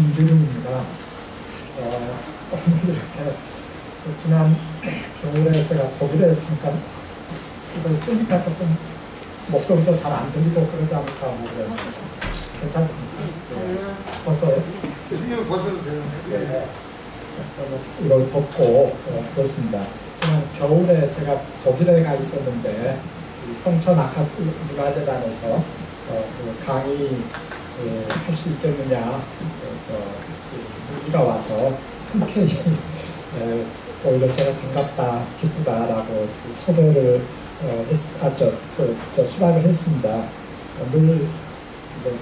김길웅입니다. 이렇게 지난 겨울에 제가 독일에 잠깐 이걸 쓰니까 조금 목소리도 잘 안 들리고 그러지 않을까 모르겠네요. 괜찮습니다. 벗어요? 교수님은 벗어도 되는데. 네. 이걸 벗고 그렇습니다. 지난 겨울에 제가 독일에 가 있었는데 이 성천 아카문화재단에서 그 강의 할 수 있겠느냐 문의가 와서 흔쾌히 오히려 제가 반갑다, 기쁘다라고 소개를 수락을 했습니다. 늘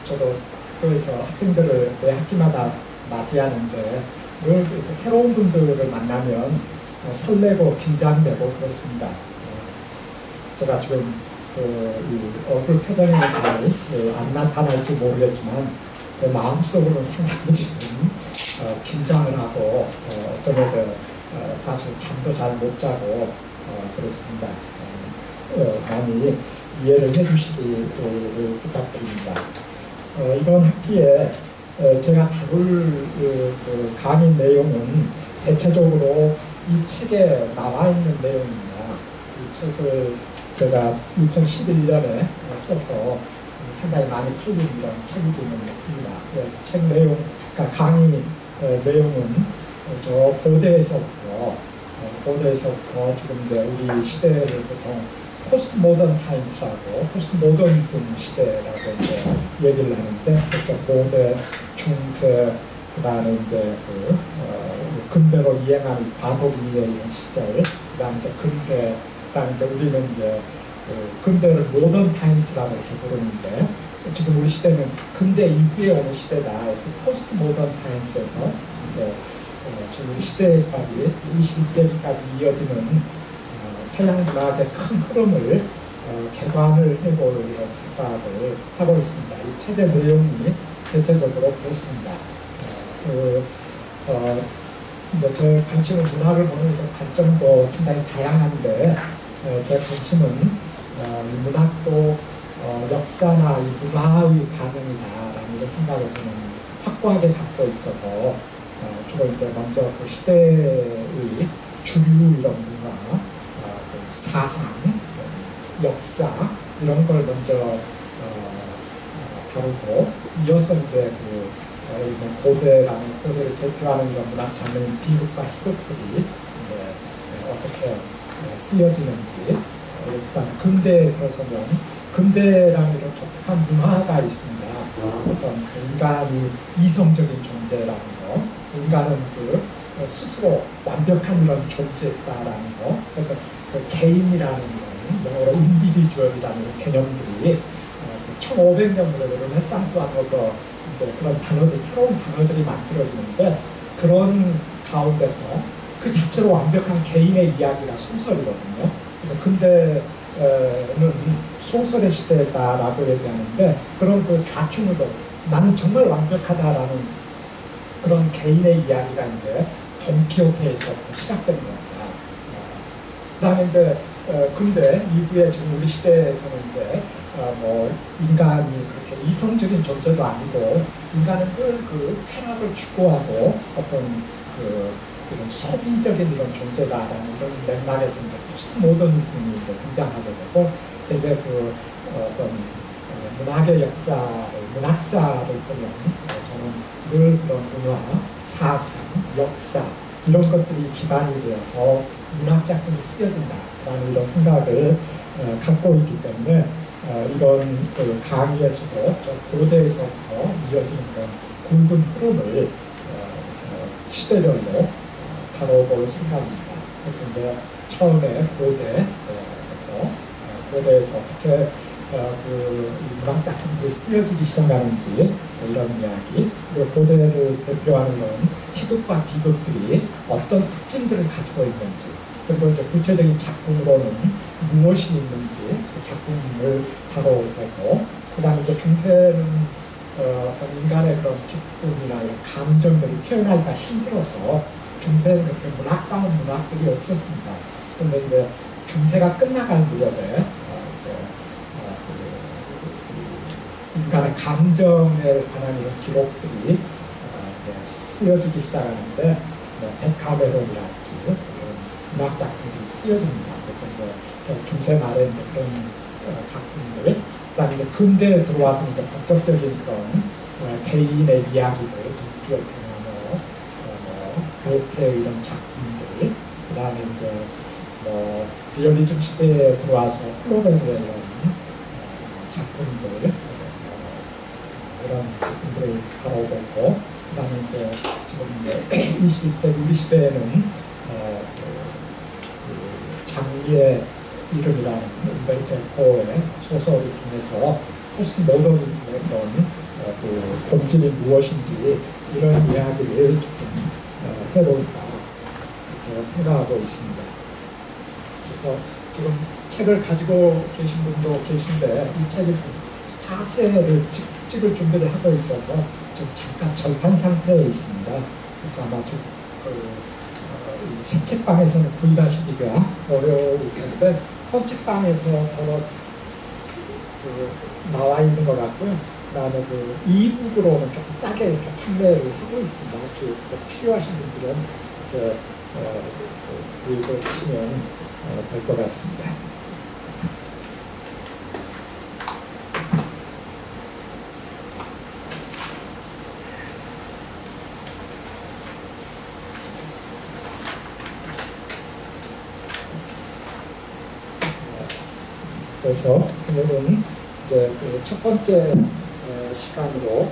저도 학교에서 학생들을 매 학기마다 맞이하는데 늘 새로운 분들을 만나면 설레고 긴장되고 그렇습니다. 제가 지금 얼굴 표정이 잘 안 나타날지 모르겠지만 제 마음속으로는 상당히 지금 긴장을 하고 어떤 게 사실 잠도 잘 못 자고 그렇습니다. 많이 이해를 해주시기를 부탁드립니다. 이번 학기에 제가 다룰 강의 내용은 대체적으로 이 책에 나와 있는 내용입니다. 이 책을 제가 2011년에 써서 상당히 많이 풀린 이런 책이기는 합니다. 책 내용, 그러니까 강의 내용은 저 고대에서부터 지금 이제 우리 시대를 보통 포스트 모던 타임스라고, 포스트 모더니즘 시대라고 이제 얘기를 하는데, 그래서 좀 고대, 중세, 그 다음에 이제 근대로 이행하는 과도기의 이런 시절, 그 다음에 이제 근대, 그 다음에 이제 우리는 이제 근대를 모던 타임스라고 이렇게 부르는데, 지금 우리 시대는 근대 이후에 오는 시대다 해서 포스트 모던 타임스에서 이제 지금 우리 시대까지 21세기까지 이어지는 서양 문학의 큰 흐름을 개관을 해볼 이런 생각을 하고 있습니다. 이 책의 내용이 대체적으로 그렇습니다. 제 관심은 문학을 보는 관점도 상당히 다양한데 제 관심은 이 문학도 역사나 이 문화의 반응이다라는 이런 생각을 저는 확고하게 갖고 있어서 주로 이제 먼저 그 시대의 주류 이런 문화, 사상, 역사 이런 걸 먼저 다루고 이어서 이제 고대를 대표하는 이런 문학 장르인 비극과 희극들이 이제 어떻게 쓰여지는지, 그다음에 근대에 들어서면 근대라는 이런 독특한 문화가 있습니다. 어떤 인간이 이성적인 존재라는 거, 인간은 스스로 완벽한 이런 존재다라는 거, 그래서 그 개인이라는 영어로 인디비주얼이라는 개념들이 1500년 무렵으로 레상스와더 이제 그런 단어들, 새로운 단어들이 만들어지는데 그런 가운데서 그 자체로 완벽한 개인의 이야기가 소설이거든요. 그래서 근대는 소설의 시대다라고 얘기하는데 그런 그 좌충우돌, 나는 정말 완벽하다라는 그런 개인의 이야기가 이제 돈키호테에서부터 시작되는 거예요. 그 다음에 이제 근대 이후에 지금 우리 시대에서는 이제 인간이 그렇게 이성적인 존재도 아니고 인간은 늘 그 쾌락을 추구하고 어떤 이런 소비적인 이런 존재다라는 이런 맥락에서 이제 포스트 모더니즘이 이제 등장하게 되고, 되게 어떤 문학의 역사를, 문학사를 보면 저는 늘 그런 문화, 사상, 역사 이런 것들이 기반이 되어서 문학 작품이 쓰여진다라는 이런 생각을 갖고 있기 때문에 이런 강의에서도 고대에서부터 이어지는 그런 굵은 흐름을 시대별로 다뤄볼 생각입니다. 그래서 이제 처음에 고대에서 어떻게 문학 작품들이 쓰여지기 시작하는지 이런 이야기, 그리고 고대를 대표하는 이런 희극과 비극들이 어떤 특징들을 가지고 있는지, 그리고 이제 구체적인 작품으로는 무엇이 있는지 그래서 작품을 다뤄보고, 그 다음에 이제 중세는 어떤 인간의 그런 기쁨이나 이런 감정들을 표현하기가 힘들어서 중세는 그렇게 문학다운 문학들이 없었습니다. 그런데 이제 중세가 끝나갈 무렵에 인간의 감정에 관한 이런 기록들이 쓰여지기 시작하는데 데카메론이라 할지 이런 음악 작품들이 쓰여집니다. 그래서 이제 중세 말에 이제 그런 작품들, 그다음에 이제 근대에 들어와서 이제 본격적인 그런 개인의 이야기들, 도끼의 변화, 괴테의 이런 작품들, 그다음에 이제 리얼리즘 시대에 들어와서 플로베르의 이런 작품들, 이런 작품들을 다뤄보고, 그 다음에 이제 지금 이제 21세기 우리 시대에는 그 장미의 이름이라는 음베르토 에코의 소설을 통해서 포스트 모더니즘의 그런 그 본질이 무엇인지 이런 이야기를 조금 해볼까 이렇게 생각하고 있습니다. 그래서 지금 책을 가지고 계신 분도 계신데 이 책이 사쇄를 찍을 준비를 하고 있어서 지금 잠깐 절판 상태에 있습니다. 그래서 아마 좀 새 책방에서는 구입하시기가 어려울 텐데 현 책방에서 바로 나와 있는 것 같고요. 그다음에 그 이북으로는 조금 싸게 이렇게 판매를 하고 있습니다. 필요하신 분들은 이렇게 구입을 하시면 될 것 같습니다. 그래서 오늘은 이제 그 첫 번째 시간으로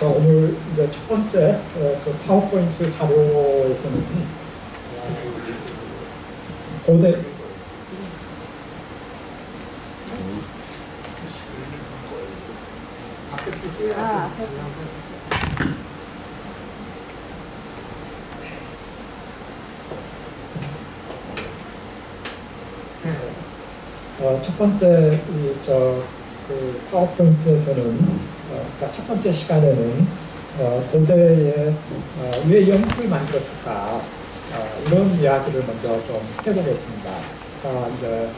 오늘 이제 첫 번째 그 파워포인트 자료에서는 고대 첫 번째 그 파워포인트에서는 그러니까 첫 번째 시간에는 고대에 왜 연극을 만들었을까 이런 이야기를 먼저 좀 해보겠습니다. 이제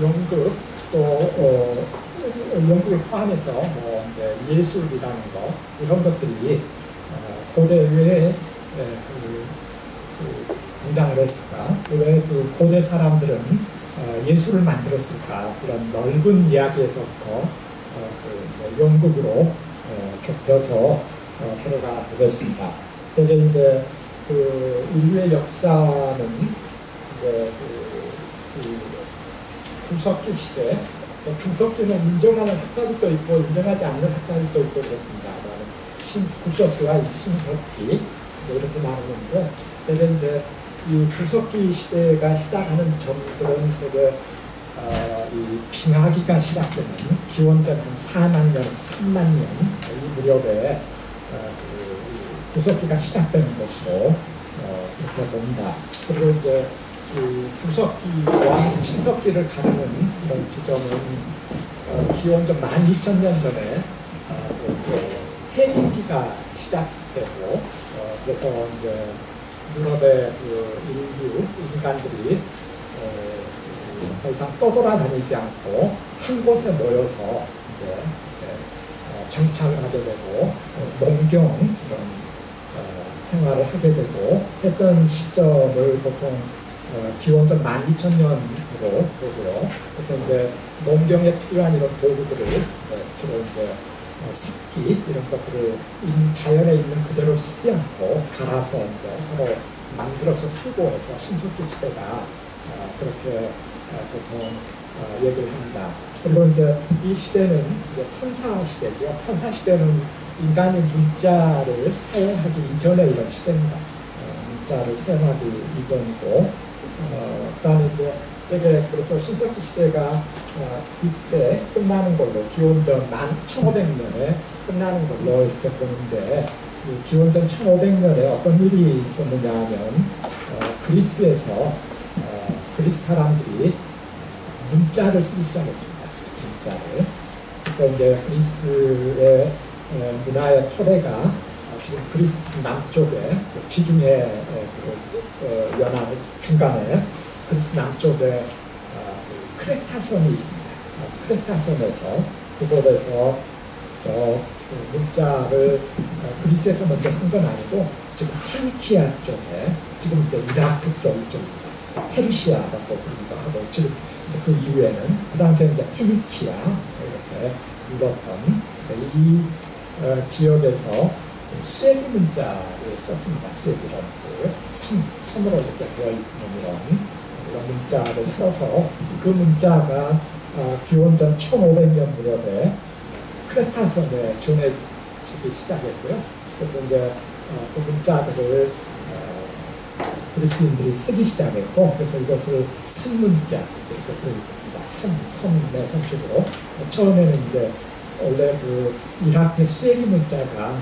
연극 또 연극을 포함해서 뭐 이제 예술이라는 것 이런 것들이 고대 왜 그 등장을 했을까? 왜 그 고대 사람들은 예술을 만들었을까? 이런 넓은 이야기에서부터 연극으로 좁혀서 들어가 보겠습니다. 되게 이제 그 인류의 역사는 이제 그 중석기 시대, 중석기는 인정하는 학자들도 있고 인정하지 않는 학자들도 있고 그렇습니다. 구석기와 신석기 이렇게 나누는데 되게 이제 이 구석기 시대가 시작하는 점들은 되게 이 빙하기가 시작되는 기원전 한 4만 년, 3만 년 이 무렵에 구석기가 시작되는 것으로 이렇게 봅니다. 그리고 이제 이 구석기와 신석기를 가르는 이런 지점은 기원전 12,000년 전에 해빙기가 시작되고 그래서 이제 유럽의 그 인류 인간들이 더 이상 떠돌아다니지 않고 한 곳에 모여서 이제 정착을 하게 되고 농경 이런 생활을 하게 되고 했던 시점을 보통 기원전 12,000년으로 보고요. 그래서 이제 농경에 필요한 이런 도구들을 주로 이제 습기 이런 것들을 자연에 있는 그대로 쓰지 않고 갈아서 이제 서로 만들어서 쓰고 해서 신석기 시대다 그렇게 보통 얘기를 합니다. 물론 이제 이 시대는 이제 선사 시대고요. 선사 시대는 인간이 문자를 사용하기 이전의 이런 시대입니다. 문자를 사용하기 이전이고, 그다음에 뭐 되게 그래서 신석기 시대가 이때 끝나는 걸로 기원전 1500년에 끝나는 걸로 이렇게 보는데, 이 기원전 1500년에 어떤 일이 있었느냐 하면 그리스에서 그리스 사람들이 문자를 쓰기 시작했습니다. 문자를. 그때 이제 그리스의 문화의 토대가 지금 그리스 남쪽에 지중해 연안의 중간에 그리스 남쪽에 크레타섬이 있습니다. 크레타섬에서 그곳에서 문자를 그리스에서 먼저 쓴 건 아니고 지금 페니키아 쪽에, 지금 이제 이라크 쪽 이쪽입니다. 페르시아라고 부르기도 하고, 지금 그 이후에는 그 당시에 이제 페니키아 이렇게 불렀던 이 지역에서 쇠기 문자를 썼습니다. 쇠기라는 선으로 이렇게 되어 있는 이런 문자를 써서 그 문자가 기원전 1500년 무렵에 크레타섬에 전해지기 시작했고요. 그래서 이제 그 문자들을 그리스인들이 쓰기 시작했고, 그래서 이것을 선문자 이렇게 부릅니다. 선의 형식으로. 처음에는 이제 원래 그 이라크의 수에기 문자가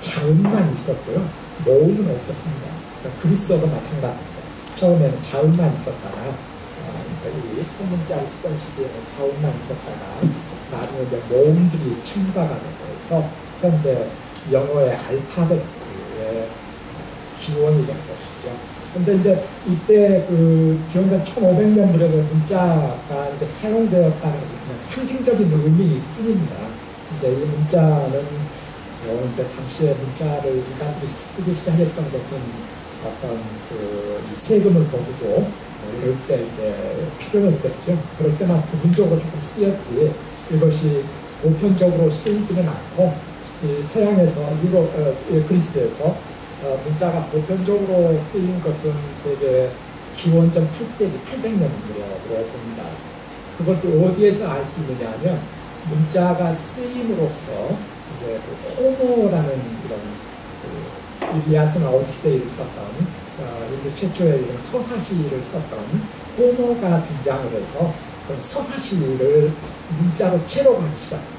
자음만 있었고요, 모음은 없었습니다. 그러니까 그리스어도 마찬가지입니다. 처음에는 자음만 있었다가, 이 선문자를 쓰던 시기에는 자음만 있었다가 나중에 이제 모음들이 첨가가 되고 해서 현재 영어의 알파벳의 기원이 된 것이죠. 근데 이제 이때 그 기원전 1500년 무렵에 문자가 이제 사용되었다는 것은 그냥 상징적인 의미일 뿐입니다. 이제 이 문자는 이제 당시에 문자를 인간들이 쓰기 시작했던 것은 어떤 그 세금을 거두고 이럴 때 이제 필요했겠죠. 그럴 때만 부분적으로 조금 쓰였지 이것이 보편적으로 쓰이지는 않고, 이 서양에서 유럽 그리스에서 문자가 보편적으로 쓰인 것은 되게 기원전 8세기 800년 무렵으로 봅니다. 그것을 어디에서 알 수 있느냐 하면, 문자가 쓰임으로써 이제 호모라는 이런 일리아스나 오디세이를 썼던 인류 최초의 이런 서사시를 썼던 호모가 등장을 해서 서사시를 문자로 채워가기 시작합니다.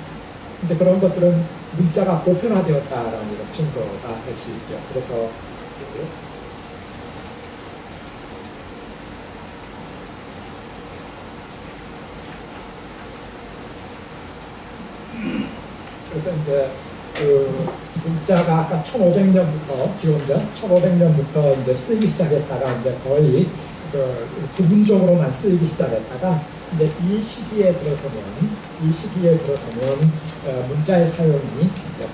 이제 그런 것들은 문자가 보편화되었다라는 이런 증거가 될 수 있죠. 그래서 이제 그 문자가 아까 1500년부터 기원전 1500년부터 이제 쓰이기 시작했다가 이제 거의 그 부분적으로만 쓰이기 시작했다가, 이제 이 시기에 들어서면 문자의 사용이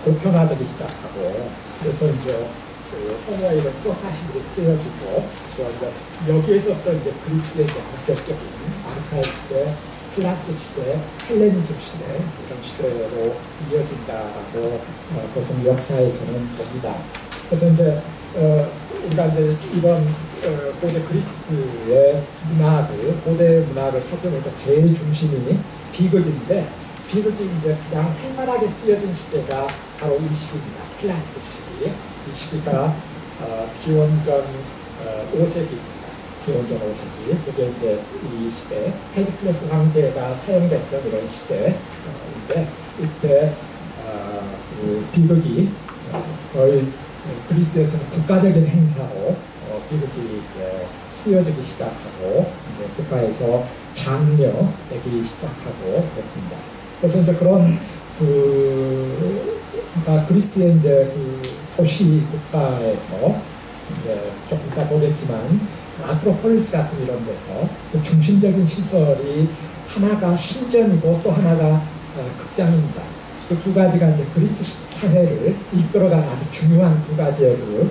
보편화되기 시작하고, 그래서 이제 호모 이런 서사시들이 쓰여지고, 여기에서부터 이제 그리스의 본격적인 아르카이브 시대, 클라식 시대, 헬레니즘 시대 이런 시대로 이어진다라고 보통 역사에서는 봅니다. 그래서 이제 우리가 이제 이번 고대 그리스의 문학을, 고대 문학을 살펴보니까 제일 중심이 비극인데, 비극이 이제 가장 활발하게 쓰여진 시대가 바로 이 시기입니다. 클라식 시기. 이 시기가 기원전 5세기입니다. 기원전 5세기. 그게 이제 이 시대, 페리클레스 황제가 사용됐던 이런 시대인데, 이때 그 비극이 거의 그리스에서는 국가적인 행사로 비극이 쓰여지기 시작하고, 이제 국가에서 장려되기 시작하고 그랬습니다. 그래서 이제 그런 그러니까 그리스의 이제 그 도시 국가에서 이제 조금 이따 보겠지만 아크로폴리스 같은 이런 데서 그 중심적인 시설이 하나가 신전이고 또 하나가 극장입니다. 그 두 가지가 이제 그리스 사회를 이끌어간 아주 중요한 두 가지의 그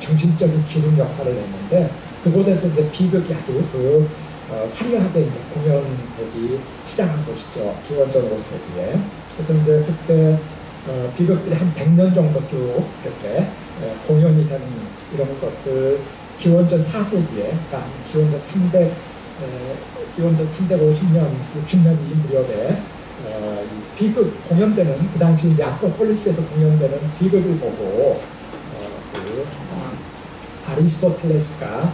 정신적인 기둥 역할을 했는데, 그곳에서 이제 비극이 아주 그 화려하게 이제 공연되기 시작한 것이죠. 기원전 5세기에. 그래서 이제 그때 비극들이 한 100년 정도 쭉 이렇게 공연이 되는 이런 것을 기원전 4세기에, 그러니까 기원전 350년, 60년 이 무렵에 비극 공연되는, 그 당시 아크로폴리스에서 공연되는 비극을 보고 아리스토텔레스가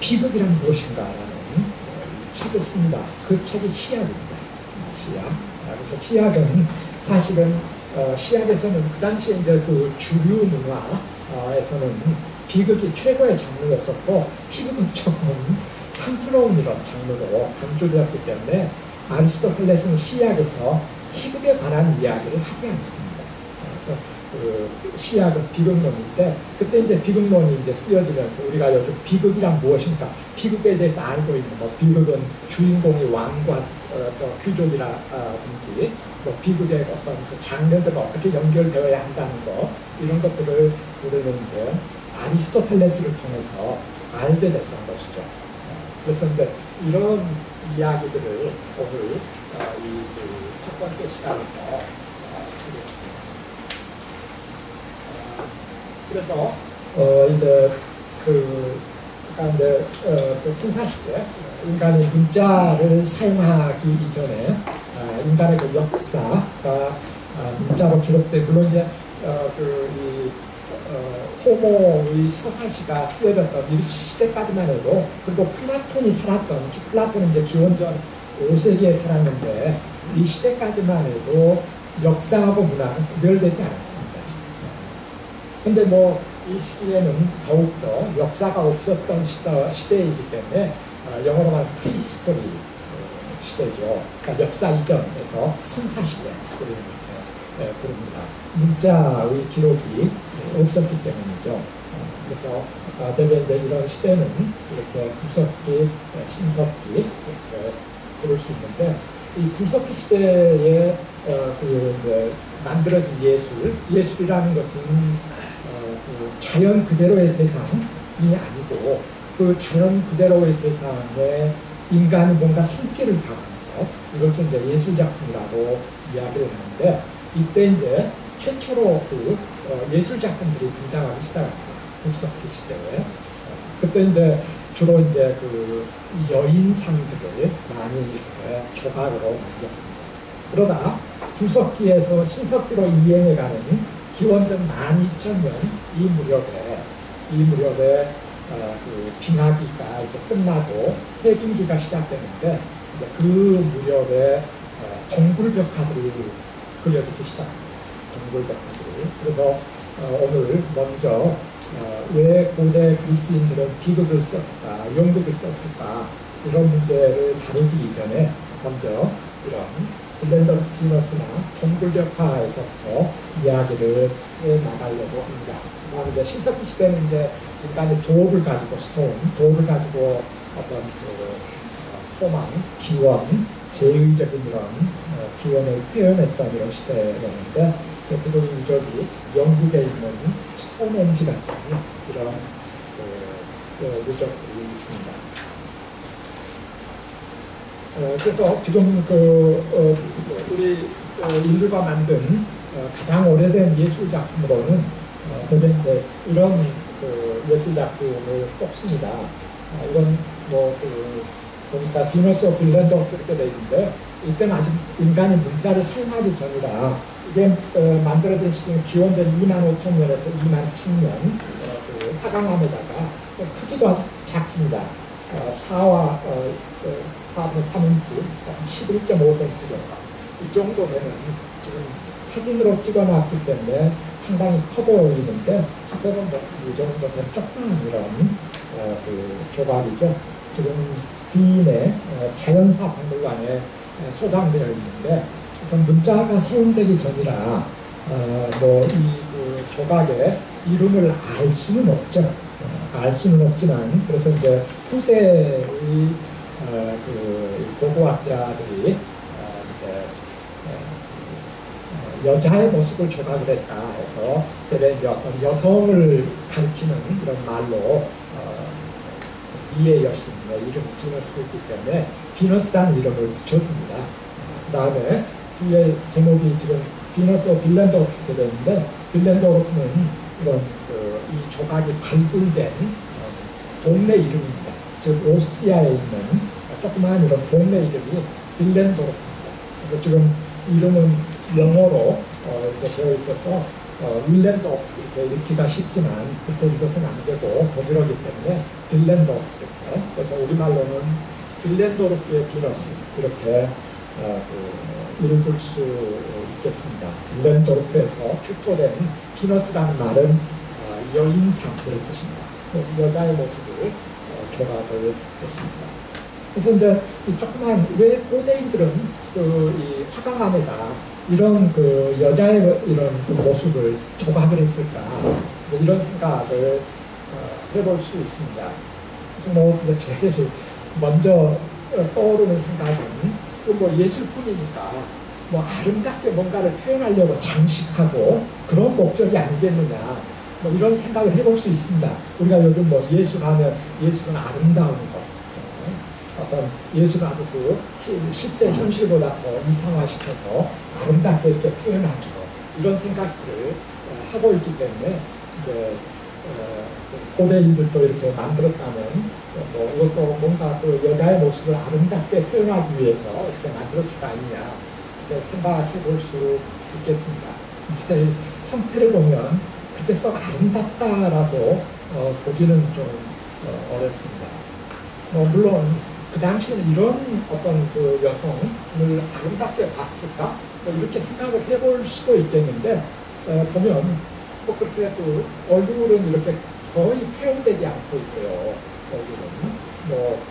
비극이란 무엇인가라는 책을 씁니다. 그 책이 시학입니다. 시학. 그래서 시학은 사실은 시학에서는 그 당시에 이제 그 주류 문화에서는 비극이 최고의 장르였었고, 희극은 조금 상스러운 이런 장르로 강조되었기 때문에 아리스토텔레스는 시학에서 희극에 관한 이야기를 하지 않습니다. 그래서 그 시학은 비극론인데, 그때 이제 비극론이 이제 쓰여지면서 우리가 요즘 비극이란 무엇인가, 비극에 대해서 알고 있는, 뭐 비극은 주인공이 왕과 어떤 귀족이라든지, 뭐 비극의 어떤 그 장르들과 어떻게 연결되어야 한다는 거, 이런 것들을 우리는 이제 아리스토텔레스를 통해서 알게 됐던 것이죠. 그래서 이제 이런 이야기들을 오늘 이 첫 번째 시간에서 드리겠습니다. 그래서 이제 그 신사시대, 인간이 문자를 사용하기 이전에 인간의 그 역사가 문자로 기록돼, 물론 이제 호모의 서사시가 쓰여졌던 이 시대까지만 해도, 그리고 플라톤이 살았던, 플라톤은 이제 기원전 5세기에 살았는데 이 시대까지만 해도 역사하고 문화는 구별되지 않았습니다. 근데 뭐 이 시기에는 더욱더 역사가 없었던 시대이기 때문에 영어로 말하면 프리히스토리 시대죠. 그러니까 역사 이전에서 신사시대, 이렇게 부릅니다. 문자의 기록이 없었기 때문이죠. 그래서 대개 이제 이런 시대는 이렇게 구석기, 신석기 이렇게 부를 수 있는데, 이 구석기 시대에 그 이제 만들어진 예술이라는 것은 그 자연 그대로의 대상이 아니고, 그 자연 그대로의 대상에 인간이 뭔가 손길을 가하는 것, 이것을 이제 예술 작품이라고 이야기를 하는데, 이때 이제 최초로 그 예술 작품들이 등장하기 시작합니다. 구석기 시대에. 그때 이제 주로 이제 그 여인상들을 많이 이렇게 조각으로 남겼습니다. 그러다 구석기에서 신석기로 이행해가는 기원전 12,000년 이 무렵에 그 빙하기가 이제 끝나고 해빙기가 시작되는데, 이제 그 무렵에 동굴벽화들이 그려지기 시작합니다. 동굴벽화들이. 그래서 오늘 먼저 왜 고대 그리스인들은 비극을 썼을까, 연극을 썼을까, 이런 문제를 다루기 이전에 먼저 이런 빌렌도르프 피너스나 동굴벽화에서부터 이야기를 나가려고 합니다. 그다음에 이제 신석기 시대는 이제 인간이 도를 가지고, 스톤, 도를 가지고 어떤 그 소망, 기원, 제의적인 이런 기원을 표현했던 이런 시대였는데, 대표적인 유적이 영국에 있는 스톤헨지 같은 이런 유적이 있습니다. 그래서 지금 우리 인류가 만든 가장 오래된 예술 작품으로는 대개 이제 이런 예술 작품을 꼽습니다. 이건 뭐 보니까 비너스 오브 빌렌도르프 이렇게 되어 있는데, 이때는 아직 인간이 문자를 사용하기 전이라, 이게 만들어진 시기는 기원전 25,000년에서 21,000년, 화강암에다가 크기도 아주 작습니다. 4분의 3인치, 11.5cm 정도. 이 정도면은 지금 사진으로 찍어놨기 때문에 상당히 커 보이는데, 실제로는 이 정도면 조그만 이런 조각이죠. 지금 위인의 자연사 박물관에 소장되어 있는데, 그래서 문자가 사용되기 전이라 조각의 이름을 알 수는 없죠. 알 수는 없지만, 그래서 이제 후대의 고고학자들이 여자의 모습을 조각을 했다 해서, 그래 어떤 여성을 가리키는 이런 말로 이의 여신의 이름 비너스이기 때문에 비너스라는 이름을 붙여줍니다. 그 다음에 뒤에 제목이 지금 비너스 오브 빌렌도르프 되어 있는데, 빌렌도르프는 이런 이 조각이 발굴된 동네 이름입니다. 즉 오스트리아에 있는 조그마한 이런 동네 이름이 빌렌도르프입니다. 그래서 지금 이름은 영어로 이렇게 되어 있어서 윌렌도르프 이렇게 읽기가 쉽지만 그때 이것은 안 되고 독일어기 때문에 빌렌도르프 이렇게. 그래서 우리말로는 빌렌도르프의 비너스 이렇게 읽을 수 있겠습니다. 빌렌도르프에서 축토된 비너스라는 말은 여인상의 뜻입니다. 여자의 모습을 조각을 했습니다. 그래서 이제 이 조그만 왜 고대인들은 그 이 화강 안에다 이런 그 여자의 이런 그 모습을 조각을 했을까 뭐 이런 생각을 해볼 수 있습니다. 그래서 뭐 이제 제일 먼저 떠오르는 생각은 뭐 예술품이니까 뭐 아름답게 뭔가를 표현하려고 장식하고 그런 목적이 아니겠느냐 뭐 이런 생각을 해볼 수 있습니다. 우리가 요즘 뭐 예술하면 예술은 아름다운 것, 어떤 예술하고 그 실제 현실보다 더 이상화시켜서 아름답게 이렇게 표현하는 것 이런 생각들을 하고 있기 때문에 이제 고대인들도 이렇게 만들었다면 뭐 이것도 뭔가 그 여자의 모습을 아름답게 표현하기 위해서 이렇게 만들었을 거 아니냐 이렇게 생각해 볼 수 있겠습니다. 이제 형태를 보면 그렇게 썩 아름답다라고 보기는 좀 어렵습니다. 물론 그 당시에는 이런 어떤 그 여성을 아름답게 봤을까? 뭐 이렇게 생각을 해볼 수도 있겠는데 보면 뭐 그렇게 그 얼굴은 이렇게 거의 표현되지 않고 있고요. 여기는 뭐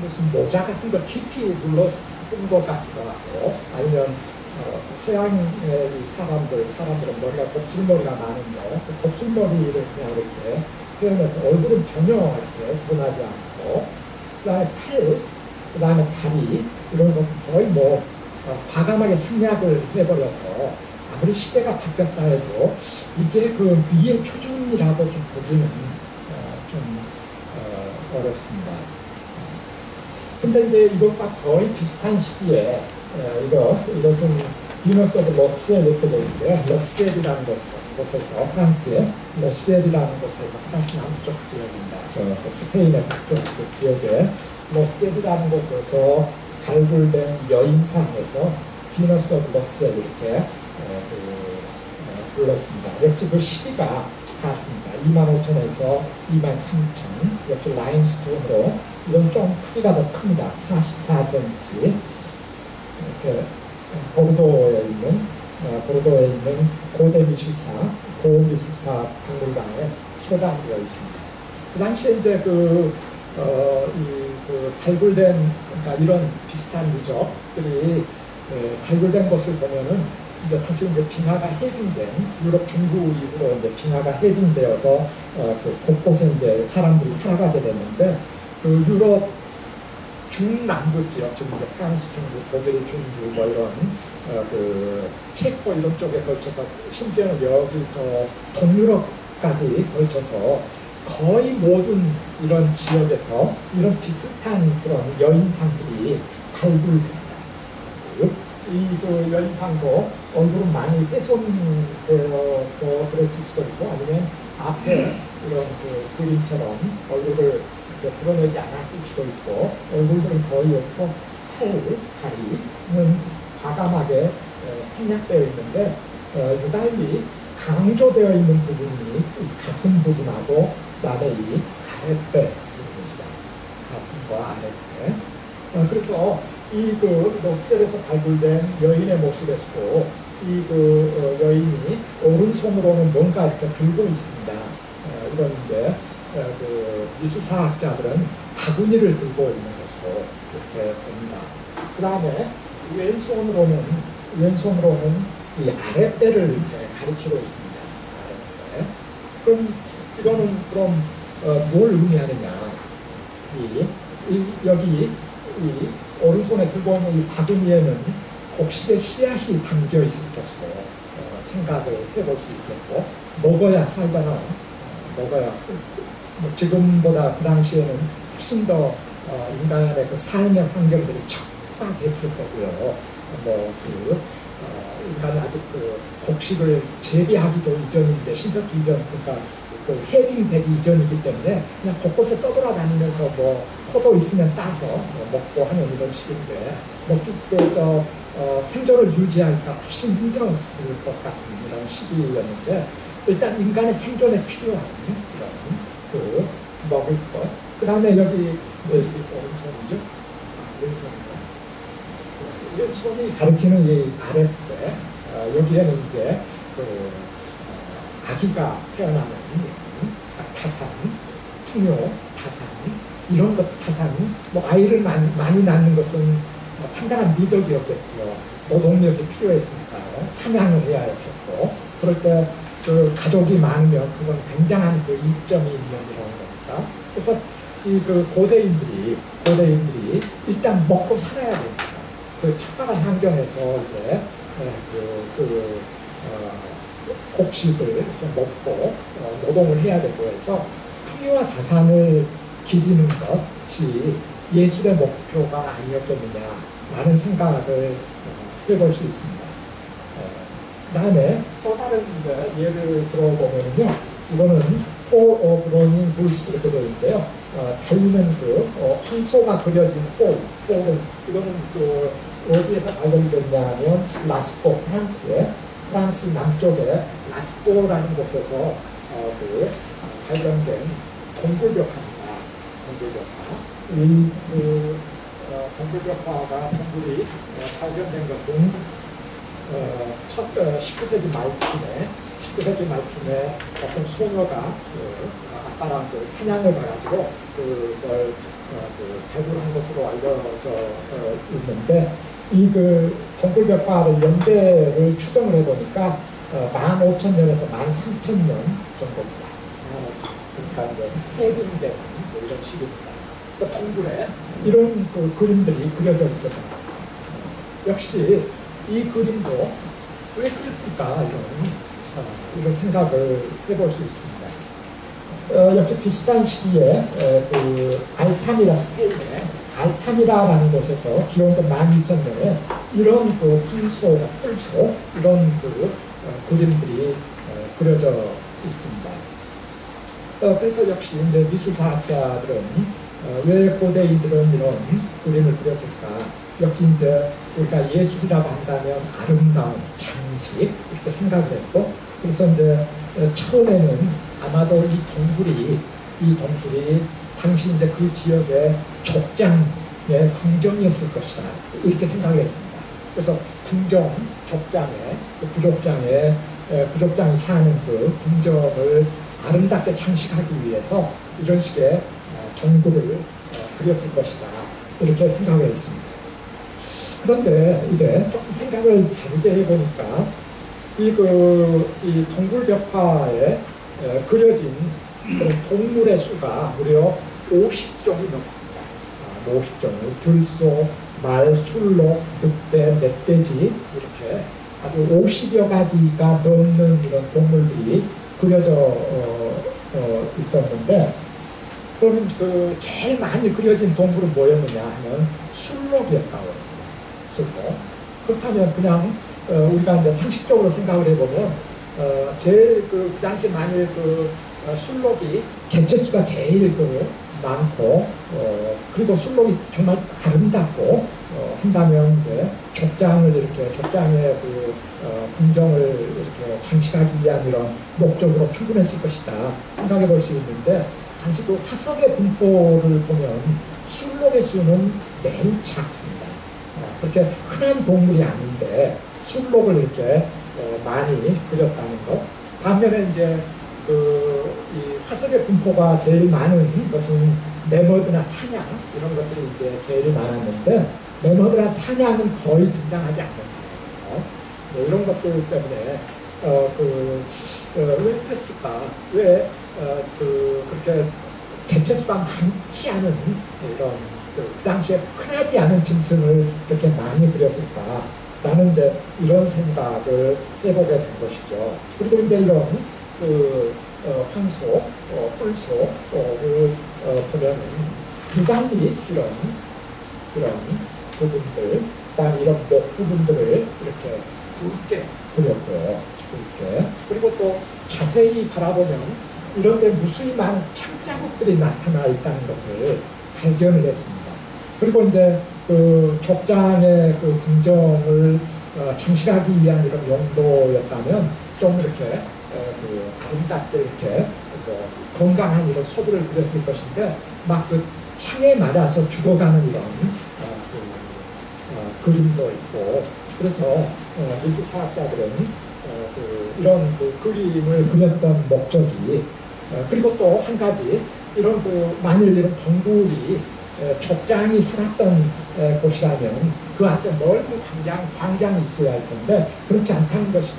무슨 모자 같은 걸 깊이 눌러 쓴 것 같기도 하고 아니면 서양의 사람들은 머리가 곱슬머리가 많은데 그 곱슬머리를 그냥 이렇게 표현해서 얼굴은 전혀 이렇게 드러나지 않고 그다음에 팔, 그다음에 다리 이런 것도 거의 뭐 과감하게 생략을 해버려서 아무리 시대가 바뀌었다 해도 이게 그 미의 표준이라고 좀 보기는 좀 어렵습니다. 근데 이제 이것과 거의 비슷한 시기에 이것은 디너스 오브 러셀 이렇게 되는데요. 러셀이라는 곳에서 프랑스의 러셀이라는 곳에서 프랑스 남쪽 지역입니다. 저 스페인의 북쪽 그 지역에 러셀이라는 곳에서 발굴된 여인상에서 디너스 오브 러셀 이렇게 불렀습니다. 역시 그 시기가 같습니다. 25,000에서 23,000 이렇게 라임스톤으로 이건 좀 크기가 더 큽니다. 44cm 이렇게 보르도에 있는 고대 미술사 박물관에 소장되어 있습니다. 그 당시에 이제 그 발굴된 그러니까 이런 비슷한 유적들이 발굴된 것을 보면은 이제 당시 이제 빙하가 해빙된 유럽 중부 이후로 이제 빙하가 해빙되어서 그 곳곳에 이제 사람들이 살아가게 됐는데 그 유럽 중남부 지역, 지금 이제 프랑스 중부, 독일 중부 뭐 이런 그 체코 이런 쪽에 걸쳐서 심지어는 여기 저 동유럽까지 걸쳐서 거의 모든 이런 지역에서 이런 비슷한 그런 여인상들이 발굴됩니다. 이 여인상도 얼굴은 많이 훼손되어서 그랬을 수도 있고 아니면 앞에 이런 그 그림처럼 얼굴을 이렇게 드러내지 않았을 수도 있고 얼굴들은 거의 없고 팔, 다리는 과감하게 생략되어 있는데 유달리 강조되어 있는 부분이 가슴 부분하고 그다음에 이 아랫배 부분입니다. 가슴과 아랫배. 그래서 이 그 러셀에서 발굴된 여인의 모습에서도 이 그 여인이 오른손으로는 뭔가 이렇게 들고 있습니다. 이런 이제 그 미술사학자들은 바구니를 들고 있는 것으로 이렇게 봅니다. 그 다음에 왼손으로는 이 아랫배를 이렇게 가리키고 있습니다. 아랫배. 그럼 이거는 그럼 뭘 의미하느냐? 여기 오른손에 들고 있는 이 바구니에는 곡식의 씨앗이 담겨 있을 것으로 생각을 해볼 수 있겠고 먹어야 살잖아. 먹어야 뭐 지금보다 그 당시에는 훨씬 더 인간의 그 삶의 환경들이 척박했을 거고요. 뭐 그 인간이 아직 그 곡식을 재배하기도 이전인데, 신석기 이전, 그러니까 그 해빙되기 이전이기 때문에 그냥 곳곳에 떠돌아다니면서 뭐 포도 있으면 따서 먹고 하는 이런 식인데, 먹기도 생존을 유지하기가 훨씬 힘들었을 것 같은 이런 시기였는데, 일단 인간의 생존에 필요한 그런 그 먹을 것, 그 다음에 여기 왼손이 가리키는 이 아랫배, 여기에는 이제 그 아기가 태어나는 타산, 풍요, 타산, 이런 것, 타산, 뭐 아이를 많이 낳는 것은 상당한 미덕이었겠고요. 노동력이 필요했으니까요. 사냥을 해야 했었고, 그럴 때 그 가족이 많으면 그건 굉장한 그 이점이 있는 이런 거니까. 그래서 이 그 고대인들이 일단 먹고 살아야 됩니다. 그 척박한 환경에서 이제 곡식을 좀 먹고 노동을 해야 되고 해서 풍요와 다산을 기리는 것이 예술의 목표가 아니었겠느냐라는 생각을 해볼 수 있습니다. 그 다음에 또 다른 예를 들어보면요, 이거는 호 브로닝 물스 이렇게 되는데요, 달리는 그 황소가 그려진 호, 이거는 그 어디에서 발견됐냐면 라스코, 프랑스 남쪽에 라스코라는 곳에서 그 발견된 동굴벽화입니다. 동굴이 발견된 것은 19세기 말쯤에 어떤 소녀가 아빠랑 그 사냥을 가가지고 그걸 발굴한 것으로 알려져 있는데, 이 그 동굴벽화를 연대를 추정을 해보니까 15,000년에서 13,000년 정도입니다. 그러니까 이제 해빙된 이런 식입니다. 그 동굴에 이런 그 그림들이 그려져 있었던 겁니다. 역시 이 그림도 왜 그렸을까, 이런 생각을 해볼 수 있습니다. 역시 비슷한 시기에 그 알타미라, 스페인의 알타미라라는 곳에서 기원전 12,000년에 이런 그 황소, 뿔소 이런 그 그림들이 그려져 있습니다. 그래서 역시 이제 미술사학자들은 왜 고대인들은 이런 그림을 그렸을까? 역시 이제 우리가 예술이라고 한다면 아름다움, 장식 이렇게 생각을 했고, 그래서 이제 처음에는 아마도 이 동굴이 당시 이제 그 지역의 족장의 궁정이었을 것이다, 이렇게 생각을 했습니다. 그래서 궁정, 부족장이 사는 그 궁정을 아름답게 장식하기 위해서 이런 식의 동굴을 그렸을 것이다, 이렇게 생각을 했습니다. 그런데 이제 조금 생각을 다르게 해보니까 이 동굴벽화에 그려진 동물의 수가 무려 50종이 넘습니다. 50종이, 들소, 말, 술록, 늑대, 멧돼지 이렇게 아주 50여 가지가 넘는 이런 동물들이 그려져 있었는데, 그러면 그 제일 많이 그려진 동물은 뭐였느냐 하면 술록이었다고 합니다. 술록. 그렇다면 그냥 우리가 이제 상식적으로 생각을 해보면 제일 그 당시 만일 그 술록이 개체수가 제일 그 많고 그리고 술록이 정말 아름답고 한다면 이제 족장의 그 궁정을 이렇게 장식하기 위한 이런 목적으로 충분했을 것이다 생각해 볼 수 있는데, 당시 그 화석의 분포를 보면 술록의 수는 매우 작습니다. 그렇게 흔한 동물이 아닌데 술록을 이렇게 많이 그렸다는 것. 반면에 이제 이 화석의 분포가 제일 많은 것은 매머드나 사냥 이런 것들이 이제 제일 많았는데, 매머드나 사냥은 거의 등장하지 않는다. 이런 것들 때문에 왜 그랬을까? 왜 그렇게 개체수가 많지 않은 이런 그 당시에 흔하지 않은 짐승을 그렇게 많이 그렸을까? 라는 이제 이런 생각을 해보게 된 것이죠. 그리고 이제 이런 황소, 뿔소를 보면은 유달리 이런 부분들, 그다음 이런 목 부분들을 이렇게 굵게 그렸고요. 굵게. 그리고 또 자세히 바라보면 이런 데 무수히 많은 창자국들이 나타나 있다는 것을 발견을 했습니다. 그리고 이제 그 족장의 그 궁정을 장식하기 위한 이런 용도였다면 좀 이렇게 그 아름답게 이렇게 건강한 이런 소들을 그렸을 것인데 막 그 창에 맞아서 죽어가는 이런 그림도 있고 그래서 미술사학자들은 이런 그 그림을 그렸던 목적이 그리고 또 한 가지 이런 그 만일 이런 동굴이 족장이 살았던 곳이라면 그 앞에 넓은 광장이 있어야 할 텐데 그렇지 않다는 것이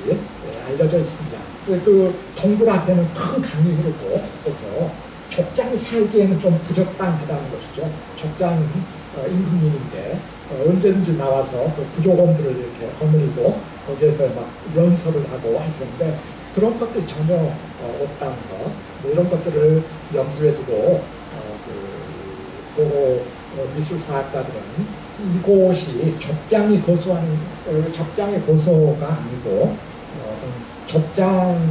알려져 있습니다. 그 동굴 앞에는 큰 강이 흐르고 그래서 족장이 살기에는 좀 부적당하다는 것이죠. 족장은 임금님인데 언제든지 나와서 그 부족원들을 이렇게 거느리고 거기에서 막 연설을 하고 할 텐데 그런 것들이 전혀 없다는 것, 뭐 이런 것들을 염두에 두고 미술사학자들은 이곳이 족장의 고소가 아니고 족장의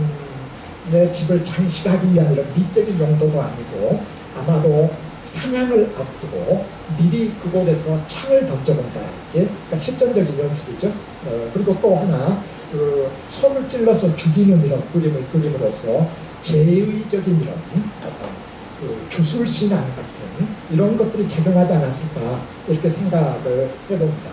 집을 장식하기 위한 이런 미적인 용도도 아니고 아마도 사냥을 앞두고 미리 그곳에서 창을 던져본다랄지 그러니까 실전적인 연습이죠. 그리고 또 하나 그 손을 찔러서 죽이는 이런 그림을 그림으로써 제의적인 이런 어떤 그 주술신앙 같은 이런 것들이 작용하지 않았을까 이렇게 생각을 해봅니다.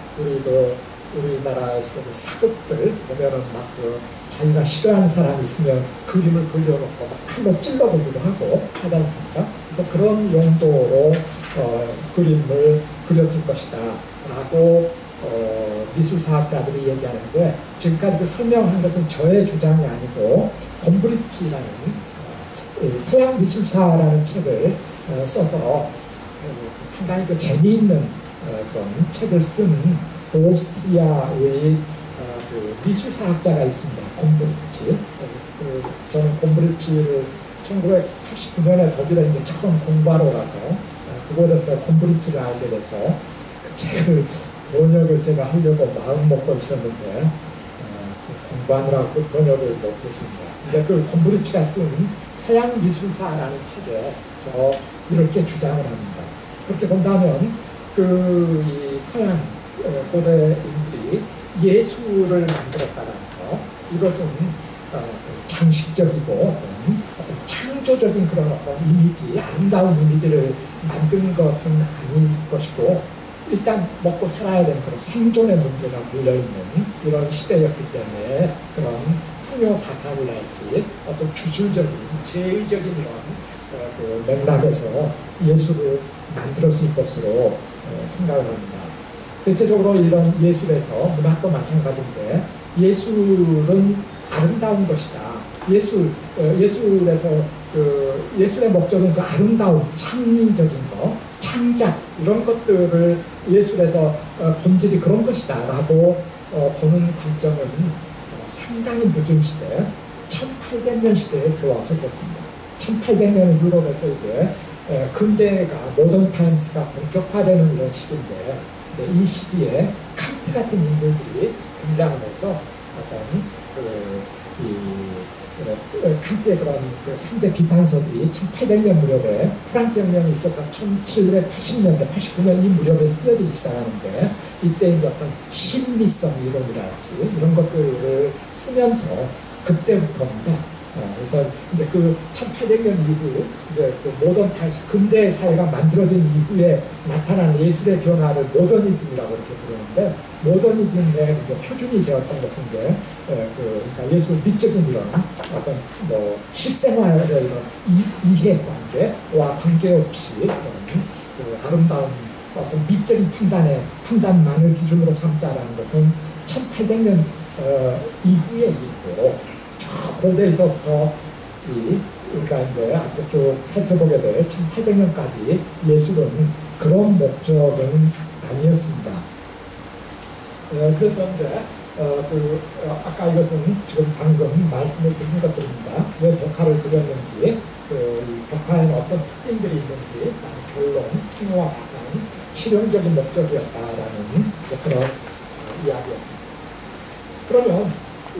우리나라 사극들 보면은 막 그 자기가 싫어하는 사람이 있으면 그림을 그려놓고 막 칼로 찔러보기도 하고 하지 않습니까? 그래서 그런 용도로 그림을 그렸을 것이다 라고 미술사학자들이 얘기하는데 지금까지 그 설명한 것은 저의 주장이 아니고 곰브리치라는 서양 미술사라는 책을 써서 상당히 그 재미있는 그런 책을 쓴 오스트리아의 그 미술사학자가 있습니다. 곰브리치. 저는 곰브리치를 1989년에 독일에 이제 처음 공부하러 가서 그곳에서 곰브리치를 알게 돼서 그 책을 번역을 제가 하려고 마음 먹고 있었는데 공부하느라고 번역을 못했습니다. 근데 그 곰브리치가 쓴 서양 미술사라는 책에서 이렇게 주장을 합니다. 그렇게 본다면 그 이 서양 고대인들이 예술을 만들었다는 거, 이것은 장식적이고 어떤 창조적인 그런 어떤 이미지, 아름다운 이미지를 만든 것은 아닐 것이고 일단 먹고 살아야 되는 그런 생존의 문제가 걸려있는 이런 시대였기 때문에 그런 풍요다산이랄지 어떤 주술적인, 제의적인 이런 그 맥락에서 예술을 만들었을 것으로 생각을 합니다. 대체적으로 이런 예술에서 문학도 마찬가지인데 예술은 아름다운 것이다. 예술에서 예술의 목적은 그 아름다운 창의적인 것, 창작 이런 것들을 예술에서 본질이 그런 것이다 라고 보는 관점은 상당히 늦은 시대 1800년 시대에 들어와서 그렇습니다. 1800년 유럽에서 이제 근대가 모던 타임스가 본격화되는 이런 시기인데 이 시기에 칸트 같은 인물들이 등장하면서 어떤 칸트의 그런 그 상대 비판서들이 1800년 무렵에 프랑스 혁명이 있었던 1780년대 89년 이 무렵에 쓰여지기 시작하는데 이때 이제 어떤 신비성 이론이랄지 이런 것들을 쓰면서 그때부터입니다. 그래서 이제 그 1800년 이후 이제 그 모던 타임스 근대 사회가 만들어진 이후에 나타난 예술의 변화를 모더니즘이라고 이렇게 부르는데 모더니즘의 이제 표준이 되었던 것은 이제 그러니까 예술 미적인 이런 어떤 뭐 실생활의 이런 이해관계와 관계없이 그 아름다운 어떤 미적인 판단만을 기준으로 삼자라는 것은 1800년 이후에 있고. 고대에서부터 우리가 이제 앞으로 쭉 살펴보게 될 1800년까지 예술은 그런 목적은 아니었습니다. 그래서 이제 아까 이것은 지금 방금 말씀을 드린 것들입니다. 왜 벽화를 그렸는지, 벽화에는 어떤 특징들이 있는지, 결론, 풍요와 가상, 실용적인 목적이었다라는 그런 이야기였습니다. 그러면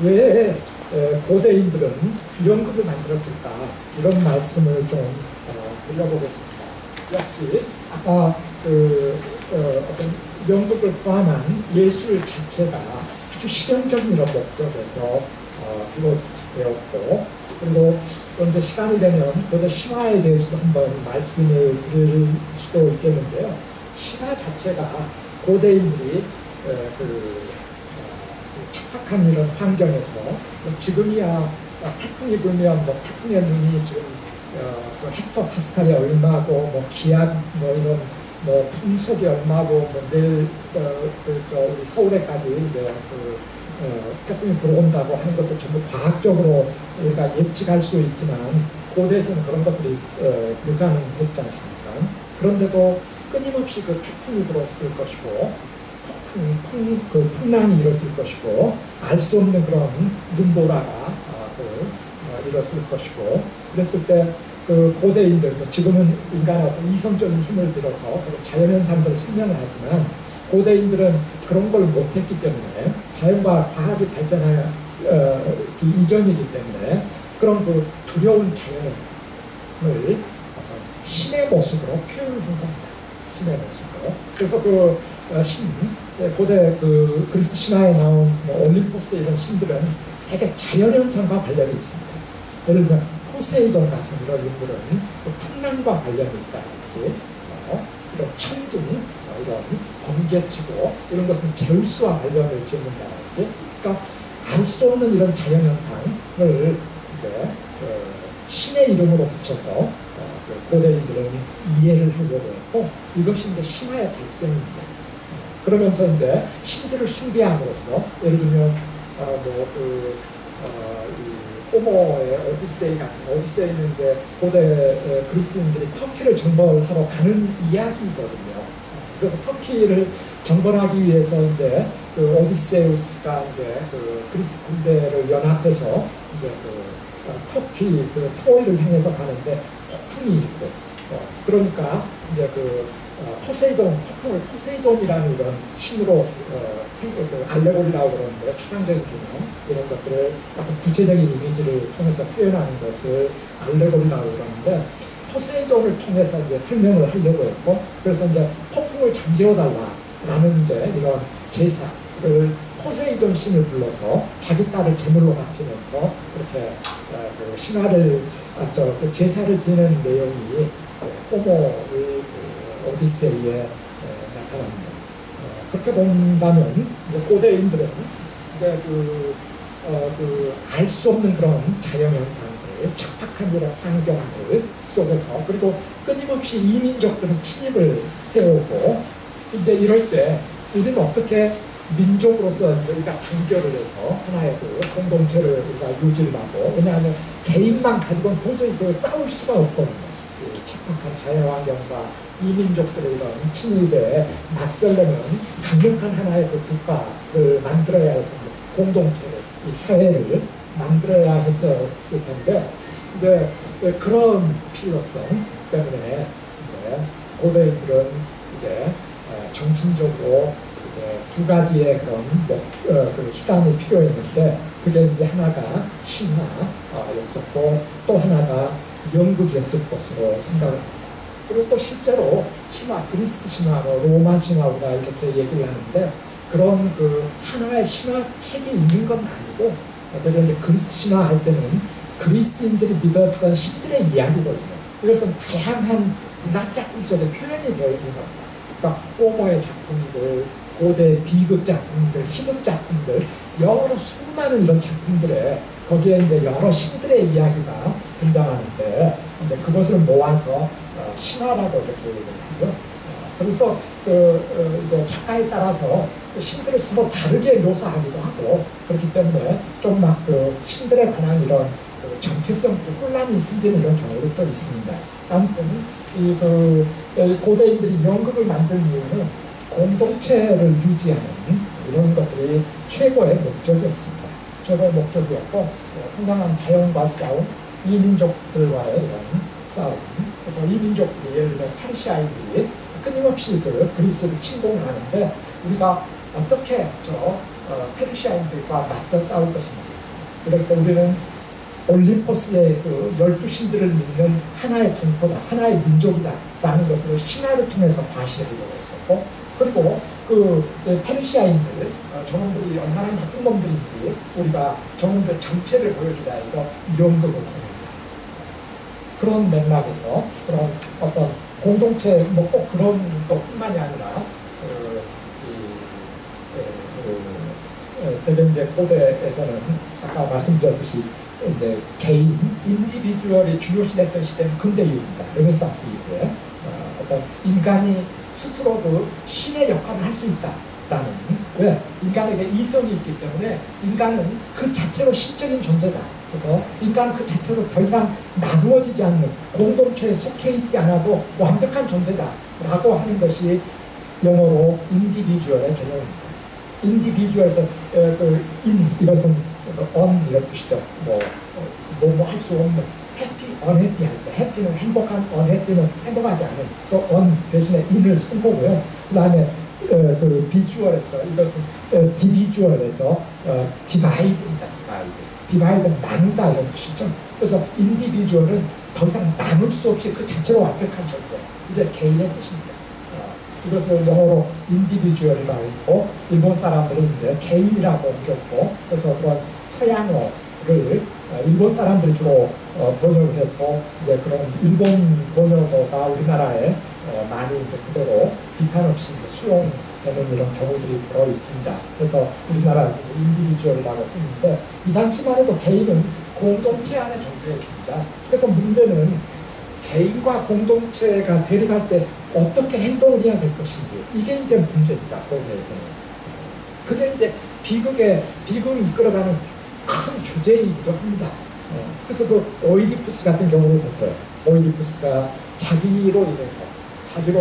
왜 고대인들은 비연극을 만들었을까? 이런 말씀을 좀 드려보겠습니다. 역시 아까 그 어떤 연극을 포함한 예술 자체가 아주 실용적인 이런 목적에서 비롯되었고, 그리고 이제 시간이 되면 고대 신화에 대해서도 한번 말씀을 드릴 수도 있겠는데요. 신화 자체가 고대인들이 착박한 이런 환경에서 지금이야 태풍이 불면 뭐 태풍의 눈이 지금 헥토파스칼이 얼마고 기압 이런 풍속이 얼마고 내일 서울에까지 태풍이 불어온다고 하는 것을 전부 과학적으로 우리가 예측할 수 있지만 고대에서는 그런 것들이 불가능했지 않습니까? 그런데도 끊임없이 그 태풍이 불었을 것이고 풍랑이 일었을 것이고 알 수 없는 그런 눈보라가 일었을 것이고, 그랬을 때 그 고대인들, 지금은 인간의 어떤 이성적인 힘을 빌어서 자연현상들을 설명을 하지만 고대인들은 그런 걸 못했기 때문에, 자연과 과학이 발전하기 이전이기 때문에 그런 그 두려운 자연현상을 신의 모습으로 표현한 겁니다. 신의 모습으로. 그래서 그 신, 고대 그 그리스 신화에 나온 올림포스의 이런 신들은 되게 자연현상과 관련이 있습니다. 예를 들면 포세이돈 같은 이런 인물은 풍랑과 관련이 있다든지, 이런 천둥, 이런 번개치고 이런 것은 제우스와 관련을 짓는다든지, 그러니까 알 수 없는 이런 자연현상을 이제 신의 이름으로 붙여서 고대인들은 이해를 하려고 했고, 이것이 이제 신화의 발생입니다. 그러면서 이제 신들을 숭배함으로써, 예를 들면 호머의 오디세이 같은, 오디세이는 이제 고대 그리스인들이 터키를 정벌하러 가는 이야기거든요. 그래서 터키를 정벌하기 위해서 이제 그 오디세우스가 이제 그 그리스 군대를 연합해서 이제 그 터키 그 트로이를 향해서 가는데 폭풍이 있고, 그러니까 이제 그 포세이돈, 폭풍을 포세이돈이라는 이런 신으로 알레고리라고 그러는데, 추상적인 개념 이런 것들을 어떤 구체적인 이미지를 통해서 표현하는 것을 알레고리라고 그러는데, 포세이돈을 통해서 이제 설명을 하려고 했고, 그래서 이제 폭풍을 잠재워달라라는 이제 이런 제사를 포세이돈 신을 불러서 자기 딸을 제물로 바치면서 그렇게 그 신화를 그 제사를 지내는 내용이 호모의 오디세이에 나타납니다. 그렇게 본다면 이제 고대인들은 이제 그 알 수 없는 그런 자연현상들, 착박한 이런 환경들 속에서, 그리고 끊임없이 이민족들은 침입을 해오고, 이제 이럴 때 우리는 어떻게 민족으로서 우리가 단결을 해서 하나의 그 공동체를 우리가 유지를 하고, 왜냐하면 개인만 가지고는 도저히 싸울 수가 없거든요. 착박한 자연환경과 이민족들의 이런 침입에 맞설려면 강력한 하나의 그 국가를 만들어야 해서, 공동체를, 이 사회를 만들어야 했었을 텐데, 이제 그런 필요성 때문에 이제 고대인들은 이제 정신적으로 이제 두 가지의 그런 그 수단이 필요했는데, 그게 이제 하나가 신화였었고 또 하나가 연극이었을 것으로 생각합니다. 그리고 또 실제로 신화, 그리스 신화, 로마 신화 우리가 이렇게 얘기를 하는데, 그런 그 하나의 신화책이 있는 건 아니고, 대개 이제 그리스 신화 할 때는 그리스인들이 믿었던 신들의 이야기거든요. 이것은 다양한 문학 작품 속에 표현이 되어 있는 겁니다. 그러니까 호모의 작품들, 고대 비극 작품들, 희극 작품들, 여러 수많은 이런 작품들에 거기에 이제 여러 신들의 이야기가 등장하는데, 이제 그것을 모아서 신화라고 이렇게 얘기를 하죠. 그래서 이제 작가에 따라서 신들을 서로 다르게 묘사하기도 하고, 그렇기 때문에 좀 막 신들에 관한 이런 정체성 혼란이 생기는 이런 경우도 또 있습니다. 아무튼 이 고대인들이 연극을 만든 이유는 공동체를 유지하는 이런 것들이 최고의 목적이었습니다. 최고의 목적이었고, 황당한 자연과 싸움, 이민족들과의 이런 싸움. 그래서 이민족들이, 예를 들면 페르시아인들이 끊임없이 그리스를 침공을 하는데, 우리가 어떻게 저 페르시아인들과 맞서 싸울 것인지, 그러니까 우리는 올림포스의 그 12신들을 믿는 하나의 동포다, 하나의 민족이다 라는 것을 신화를 통해서 과시하려고 했었고, 그리고 그 페르시아인들, 저놈들이 얼마나 나쁜 놈들인지 우리가 저놈들 전체를 보여주자 해서 연극을 통합니다. 그런 맥락에서 그런 어떤 공동체, 뭐 꼭 그런 것뿐만이 아니라 되게 이제 고대에서는 아까 말씀드렸듯이 이제 개인, 인디비주얼이 중요시됐던 시대는 근대 이후입니다. 르네상스 이후에 어떤 인간이 스스로 그 신의 역할을 할 수 있다라는, 왜? 인간에게 이성이 있기 때문에 인간은 그 자체로 신적인 존재다. 그래서 인간은 그 자체로 더 이상 나누어지지 않는, 공동체에 속해 있지 않아도 완벽한 존재다 라고 하는 것이 영어로 인디비주얼의 개념입니다. 인디비주얼에서 인, 이것은 on 이런 뜻이죠. 뭐 할 수 없는, happy, unhappy 할 때, happy는 행복한, unhappy는 행복하지 않은, 또 on 대신에 in을 쓴 거고요. 그 다음에 그 비주얼에서, 이것은 디비주얼에서 divide입니다. divide는 나누다 이런 뜻이죠. 그래서 인디비주얼은 더 이상 나눌 수 없이 그 자체로 완벽한 존재, 이게 개인의 뜻입니다. 이것을 영어로 인디비주얼이라고 했고, 일본 사람들은 이제 개인이라고 옮겼고, 그래서 그런 서양어를 일본 사람들이 주로 번역을 했고, 이제 그런 일본 번역어가 우리나라에 많이 이제 그대로 비판 없이 이제 수용되는 이런 경우들이 들어 있습니다. 그래서 우리나라에서 인디비주얼이라고 쓰는데, 이 당시만 해도 개인은 공동체 안에 존재했습니다. 그래서 문제는 개인과 공동체가 대립할 때 어떻게 행동을 해야 될 것인지, 이게 이제 문제입니다. 거기에 대해서는 그게 이제 비극을 이끌어가는 큰 주제이기도 합니다. 그래서 그 오이디푸스 같은 경우를 보세요. 오이디푸스가 자기로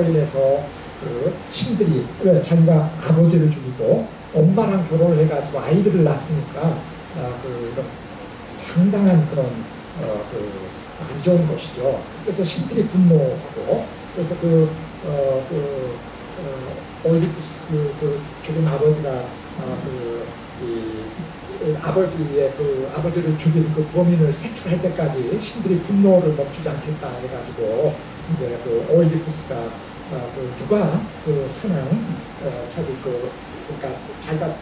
인해서 그 신들이, 왜 자기가 아버지를 죽이고 엄마랑 결혼을 해가지고 아이들을 낳았으니까 그 상당한 그런 안 좋은 것이죠. 그래서 신들이 분노하고, 그래서 오이디푸스 그 죽은 아버지가 아버지를 죽인 그 범인을 색출할 때까지 신들이 분노를 멈추지 않겠다 해가지고 이제 그 오이디푸스가 누가 그 선한 그러니까 자기가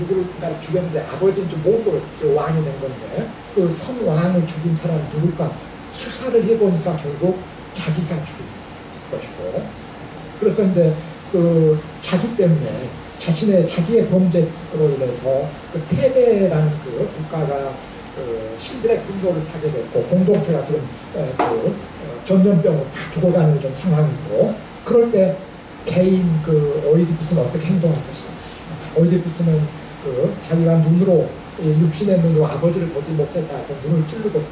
누구를 죽였는데 아버지인 줄 모르고 왕이 된 건데, 그 선왕을 죽인 사람 누굴까? 수사를 해보니까 결국 자기가 죽은 것이고, 그래서 이제 그 자기 때문에 자기의 범죄로 인해서 그 테베라는 그 국가가 그 신들의 분노를 사게 됐고, 공동체가 지금 그 전염병으로 다 죽어가는 이런 상황이고, 그럴 때 개인 그 오이디푸스는 어떻게 행동할 것이냐. 오이디푸스는 그 자기가 눈으로, 육신의 눈으로 아버지를 보지 못해서 눈을 찌르고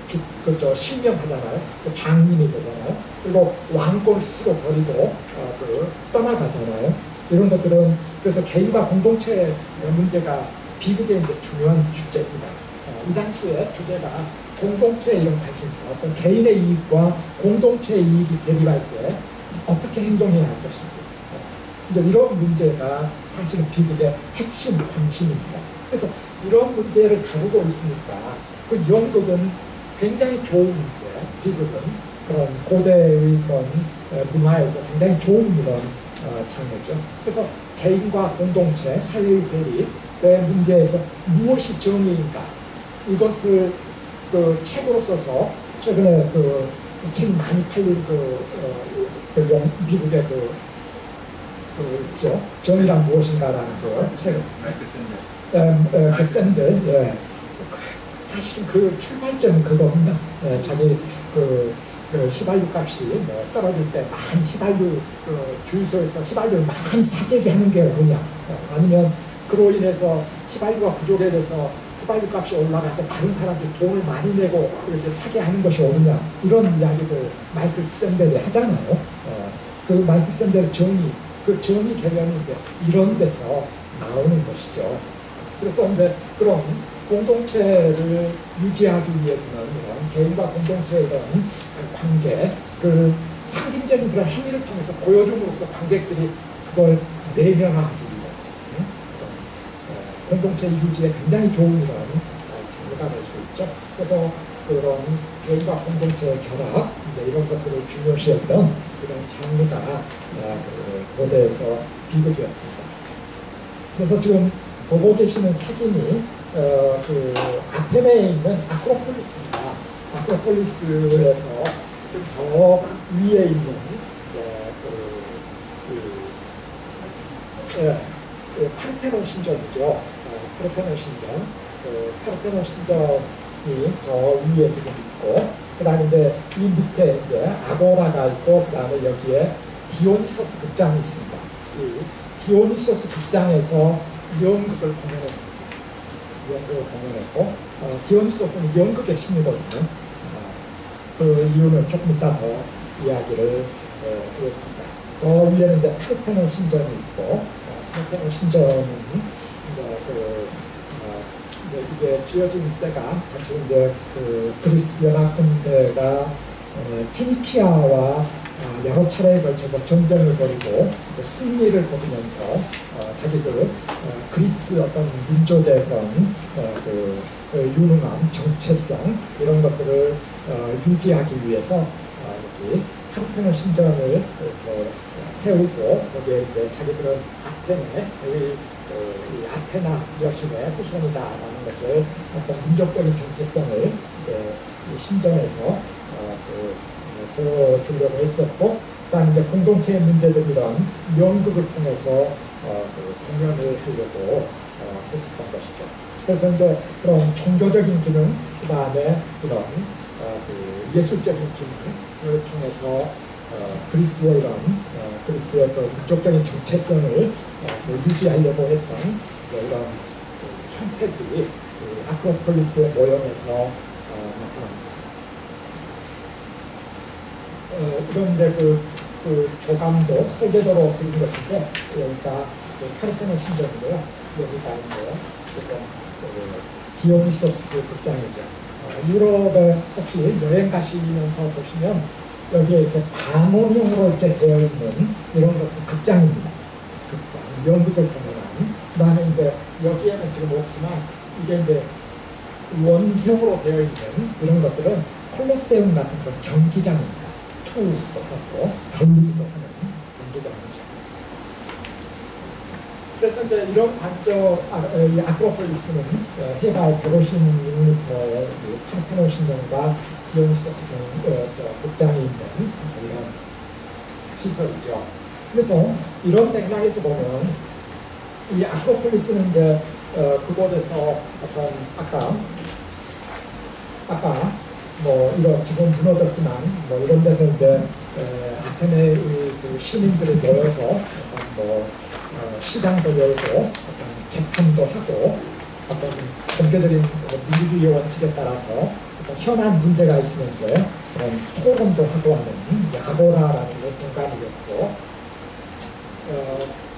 실명하잖아요. 장님이 되잖아요. 그리고 왕골 스스로 버리고 떠나가잖아요. 이런 것들은, 그래서 개인과 공동체의 문제가 비극의 이제 중요한 주제입니다. 이 당시에 주제가 공동체의 이런 관심사, 어떤 개인의 이익과 공동체의 이익이 대립할 때 어떻게 행동해야 할 것인지, 이제 이런 문제가 사실은 비극의 핵심 관심입니다. 그래서 이런 문제를 다루고 있으니까 그 연극은 굉장히 좋은 문제, 비극은 그런 고대의 그런 문화에서 굉장히 좋은 이런 장르죠. 그래서 개인과 공동체, 사회의 대립의 문제에서 무엇이 정의인가, 이것을 그 책으로 써서 최근에 그 책이 많이 팔린 미국의 있죠. 정의란 무엇인가라는 그 책을, 마이클 샌델. 샌델, 예. 사실은 그 출발점은 그겁니다. 예, 자기 휘발유 값이 떨어질 때 많이 휘발유, 주유소에서 휘발유를 많이 사재기 하는 게 어디냐. 아니면 그로 인해서 휘발유가 부족해져서 휘발유 값이 올라가서 다른 사람들이 돈을 많이 내고 이렇게 사게 하는 것이 어디냐. 이런 이야기를 마이클 샌델이 하잖아요. 그 마이클 샌델의 그 정의 개념이 이제 이런 데서 나오는 것이죠. 그래서 이제 그런 공동체를 유지하기 위해서는 이런 개인과 공동체의 이런 관계를 상징적인 그런 행위를 통해서 보여줌으로써 관객들이 그걸 내면화하기 위한 공동체 유지에 굉장히 좋은 이런 장르가 될 수 있죠. 그래서 이런 개인과 공동체의 결합, 이제 이런 것들을 중요시했던 이런 장르가 고대에서 비극이었습니다. 그래서 지금 보고 계시는 사진이 그 아테네에 있는 아크로폴리스입니다. 아크로폴리스에서 좀 더 위에 있는 파르테논 신전이죠. 파르테논 신전, 파르테논 신전이 저 위에 지금 있고, 그다음에 이제 이 밑에 이제 아고라가 있고, 그다음에 여기에 디오니소스 극장이 있습니다. 이 디오니소스 극장에서 이온극을 공연했습니다. 이온극을 공연했고, 디오니소스는 이온극의 신이거든요. 그 이유는 조금 이따 더 이야기를 하겠습니다. 저 위에는 이제 파르테논 신전이 있고, 파르테논 신전은 이제 이게 지어진 때가 당시 이제 그 그리스 연합군대가 페니키아와 여러 차례에 걸쳐서 전쟁을 벌이고 이제 승리를 거두면서 자기들 그리스 어떤 민족의 그런 유능함, 정체성 이런 것들을 유지하기 위해서 여기 파르테논 신전을 이렇게 세우고, 거기에 이제 자기들은 아테네, 이 아테나 여신의 후손이다라는 것을, 어떤 민족적인 정체성을 이 신전에서 보여주려고 했었고, 그다음 이제 공동체의 문제들 이런 연극을 통해서 공연을 하려고 했었던 것이죠. 그래서 이제 그런 종교적인 기능, 그다음에 이런 예술적인 기능을 통해서 그리스의 이런 그리스의 그 민족적인 정체성을 유지하려고 했던 이런 형태들이 아크로폴리스의 모형에서 나타납니다. 이런 이제 그 조감도 설계도로 그린 것인데, 여기가 파르테논 신전이고요. 여기가 이제 디오니소스 극장이죠. 유럽에 혹시 여행 가시면서 보시면 여기에 이렇게 반원형으로 이렇게 되어 있는 이런 것은 극장입니다. 극장, 연극을 공연한. 그다음에 이제 여기에는 지금 없지만 이게 이제 원형으로 되어 있는 이런 것들은 콜레세움 같은 그런 경기장입니다. 투도 하고 달리기도 하는 경기장이죠. 그래서 이제 이런 관점, 아크로폴리스는 해발 156m의 파르테논 신전과 디오니소스 극장이 있는 이런 시설이죠. 그래서 이런 맥락에서 보면 이 아크로폴리스는 이제 그곳에서 어떤 아까 뭐 이런 지금 무너졌지만 뭐 이런 데서 이제 아테네의 그 시민들이 모여서 어떤 뭐 시장도 열고 어떤 재판도 하고 어떤 공개적인 민주주의 원칙에 따라서 어떤 현안 문제가 있으면 이제 그런 토론도 하고 하는 이제 아고라라는 공간이었고,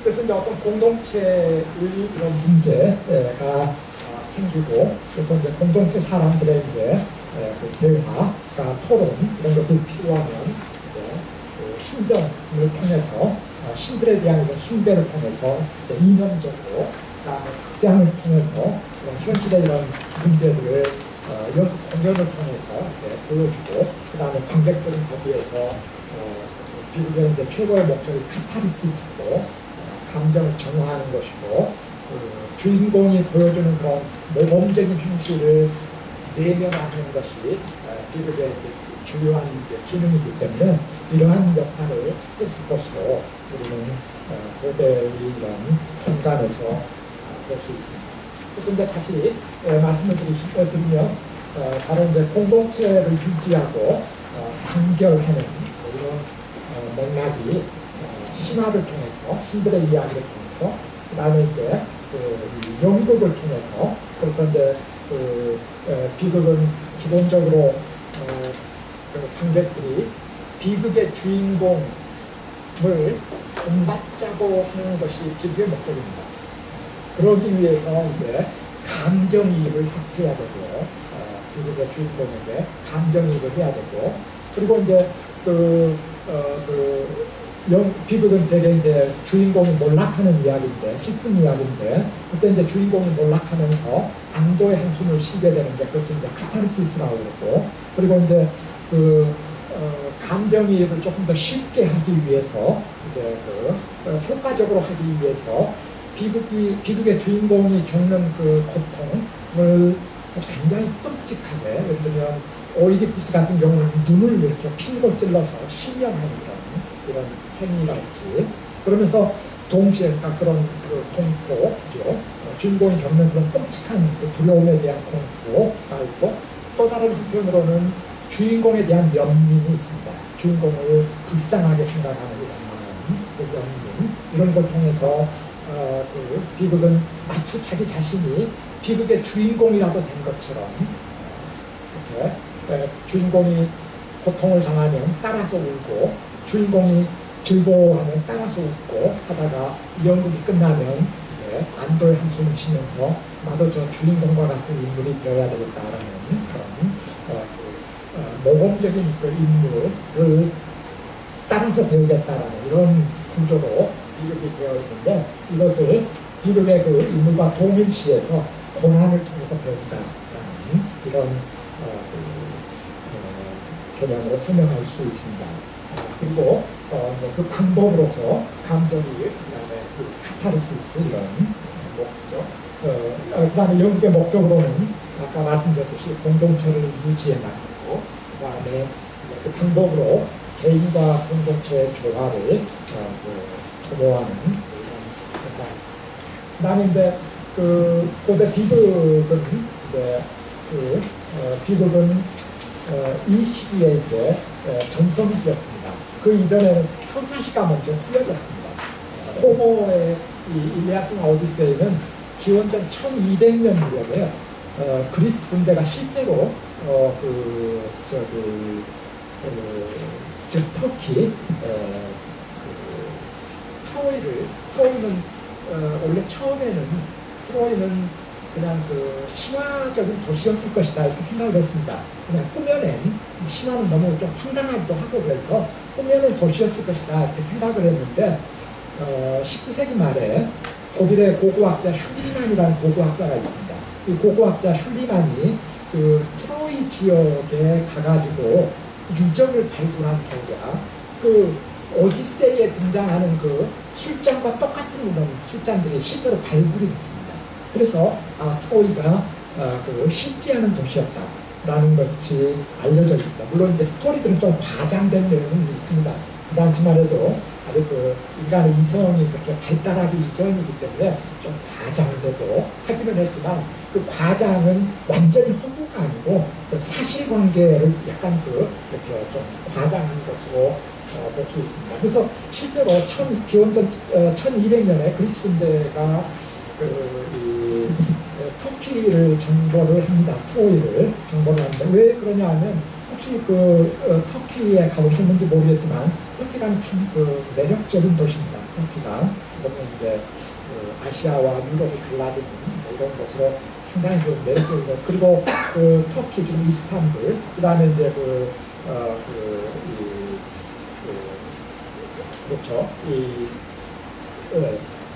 그래서 이제 어떤 공동체의 이런 문제가 생기고, 그래서 이제 공동체 사람들의 이제 그 대화, 토론 이런 것들이 필요하면 이제 그 신전을 통해서 신들에 대한 이런 숭배를 통해서 이념적으로, 그다음에 극장을 통해서 현실의 이런 문제들을 이런 공연을 통해서 이제 보여주고, 그다음에 관객들은 거기에서 비극의 이제 최고의 목적이 카타르시스고 감정을 정화하는 것이고, 주인공이 보여주는 그런 모범적인 현실을 내면화하는 것이 비극의 중요한 이제 기능이기 때문에 이러한 역할을 했을 것으로 우리는 고대의 이런 공간에서 볼 수 있습니다. 그래서 이제 다시 말씀을 드리면 바로 이제 공동체를 유지하고 단결하는 이런 맥락이 신화를 통해서, 신들의 이야기를 통해서, 그 다음에 이제 연극을 통해서, 그래서 이제 비극은 기본적으로 관객들이 비극의 주인공을 본받자고 하는 것이 비극의 목적입니다. 그러기 위해서 이제 감정이입을 해야 되고요. 비극의 주인공에게 감정이입을 해야 되고, 그리고 이제 비극은 되게 이제 주인공이 몰락하는 이야기인데, 슬픈 이야기인데, 그때 이제 주인공이 몰락하면서 안도의 한숨을 쉬게 되는데, 그것을 이제 카타르시스라고 그러고, 그리고 이제 그 감정이입을 조금 더 쉽게 하기 위해서, 이제 그 효과적으로 하기 위해서 비극의 주인공이 겪는 그 고통을 아주 굉장히 끔찍하게, 예를 들면 오이디푸스 같은 경우는 눈을 이렇게 핀으로 찔러서 실명하는 이런 행위랄지, 그러면서 동시에 그런 그 공포, 주인공이 겪는 그런 끔찍한 그 두려움에 대한 공포가 있고, 또 다른 한편으로는 주인공에 대한 연민이 있습니다. 주인공을 불쌍하게 생각하는 이런 마음, 그 연민, 이런 걸 통해서 그 비극은 마치 자기 자신이 비극의 주인공이라도 된 것처럼 이렇게 주인공이 고통을 당하면 따라서 울고, 주인공이 즐거워하면 따라서 웃고 하다가 연극이 끝나면 이제 안도의 한숨을 쉬면서 나도 저 주인공과 같은 인물이 되어야 되겠다라는 그런 모범적인 그 인물을 따라서 배우겠다라는 이런 구조로 비극이 되어 있는데, 이것을 비극의 그 인물과 동일시해서 고난을 통해서 배운다라는 이런 개념으로 설명할 수 있습니다. 그리고 이제 그 방법으로서 감정이, 그다음에 그 카타르시스 이런 목적, 그다음에 연극의 목적으로는 아까 말씀드렸듯이 공동체를 유지해 나가고, 그다음에 그 방법으로 개인과 공동체의 조화를 도모하는 이런. 그다음에 이제 그 고대 비극은 이제 그 비극은 이 시기에 이제 전성기였습니다. 그 이전에는 서사시가 먼저 쓰여졌습니다. 호모의 이 일리아스나 오디세이는 기원전 1200년 무렵에 그리스 군대가 실제로 터키 트로이는 원래 처음에는 트로이는 그냥 그 신화적인 도시였을 것이다 이렇게 생각을 했습니다. 그냥 꾸며낸, 신화는 너무 좀 황당하기도 하고 그래서 꾸며낸 도시였을 것이다 이렇게 생각을 했는데, 19세기 말에 독일의 고고학자 슐리만이라는 고고학자가 있습니다. 이 고고학자 슐리만이 그 트로이 지역에 가가지고 유적을 발굴한 결과 그 오디세이에 등장하는 그 술잔과 똑같은 이런 술잔들이 실제로 발굴이 됐습니다. 그래서 트로이가 실지하는 도시였다라는 것이 알려져 있습니다. 물론 이제 스토리들은 좀 과장된 내용이 있습니다. 그 당시만 해도 아직 그 인간의 이성이 그렇게 발달하기 이전이기 때문에 좀 과장되고 하기는 했지만, 그 과장은 완전히 허구가 아니고 사실관계를 약간 이렇게 좀 과장한 것으로 볼 수 있습니다. 그래서 실제로 기원전 1200년에 그리스 군대가 터키를 정벌을 합니다. 트로이를 정벌을 합니다. 왜 그러냐 하면, 혹시 터키에 가보셨는지 모르겠지만, 터키가 참 매력적인 도시입니다. 터키가 보면 이제 아시아와 유럽이 갈라지는 이런 곳으로 상당히 매력적인 곳. 그리고 터키 지금 이스탄불, 그다음에 이제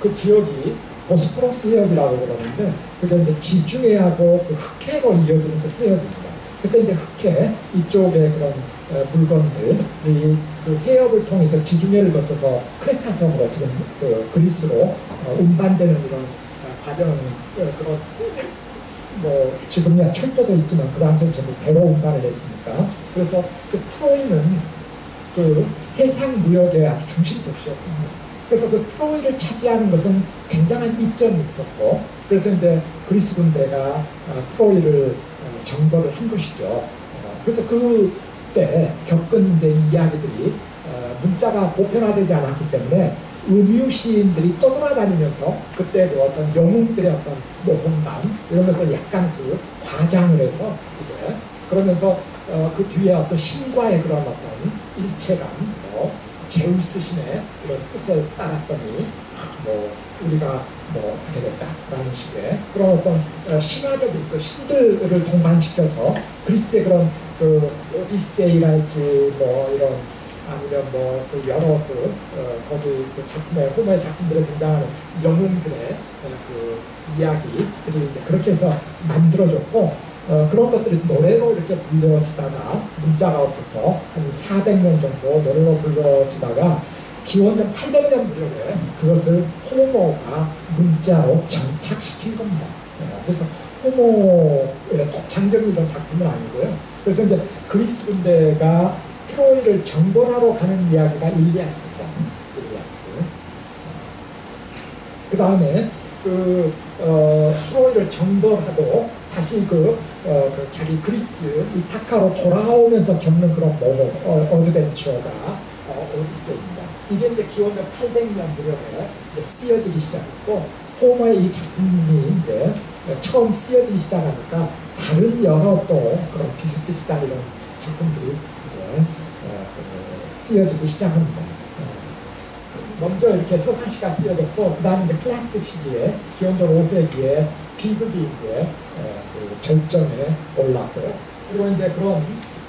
그 지역이 보스포러스 해협이라고 그러는데, 그게 이제 지중해하고 그 흑해로 이어지는 그 해협입니다. 그때 이제 흑해 이쪽에 그런 물건들이 그 해협을 통해서 지중해를 거쳐서 크레타섬으로 지금 그리스로 운반되는 이런 과정, 그런 뭐 지금이야 철도도 있지만 그 당시에 전부 배로 운반을 했으니까, 그래서 그 트로이는 그 해상 무역의 아주 중심 도시였습니다. 그래서 그 트로이를 차지하는 것은 굉장한 이점이 있었고, 그래서 이제 그리스 군대가 트로이를 정벌을 한 것이죠. 그래서 그때 겪은 이제 이야기들이 문자가 보편화되지 않았기 때문에 음유 시인들이 떠돌아다니면서 그때 그 어떤 영웅들의 어떤 모험담 이런 것을 약간 그 과장을 해서 이제 그러면서 그 뒤에 어떤 신과의 그런 어떤 일체감, 제우스 신의 이런 뜻에 따랐더니 우리가 어떻게 됐다라는 식의 그런 어떤 신화적인 그 신들을 동반시켜서 그리스의 그런 오디세이랄지 이런 아니면 뭐 그 여러 그 거기 그 작품에 호모의 작품들에 등장하는 영웅들의 그 이야기들이 이제 그렇게 해서 만들어졌고 그런 것들이 노래로 이렇게 불려지다가 문자가 없어서 한 400년 정도 노래로 불려지다가 기원전 800년 무렵에 그것을 호모가 문자로 정착시킨 겁니다. 그래서 호모의 독창적인 이런 작품은 아니고요. 그래서 이제 그리스 군대가 트로이를 정벌하러 가는 이야기가 일리아스입니다. 일리아스. 그 다음에 그 트로이를 정벌하고 다시 그 자기 그리스 이타카로 돌아오면서 겪는 그런 모험 어드벤처가 오디세이입니다. 이게 이제 기원전 800년 무렵에 이제 쓰여지기 시작했고 호머의 이 작품이 이제 처음 쓰여지기 시작하니까 다른 여러 또 그런 비슷비슷한 이런 작품들이 쓰여지기 시작합니다. 먼저 이렇게 서사시가 쓰여졌고 그 다음에 이제 클래식 시기에 기원전 5세기에 비극이 이제 절정에 올랐고요. 그리고 이제 그런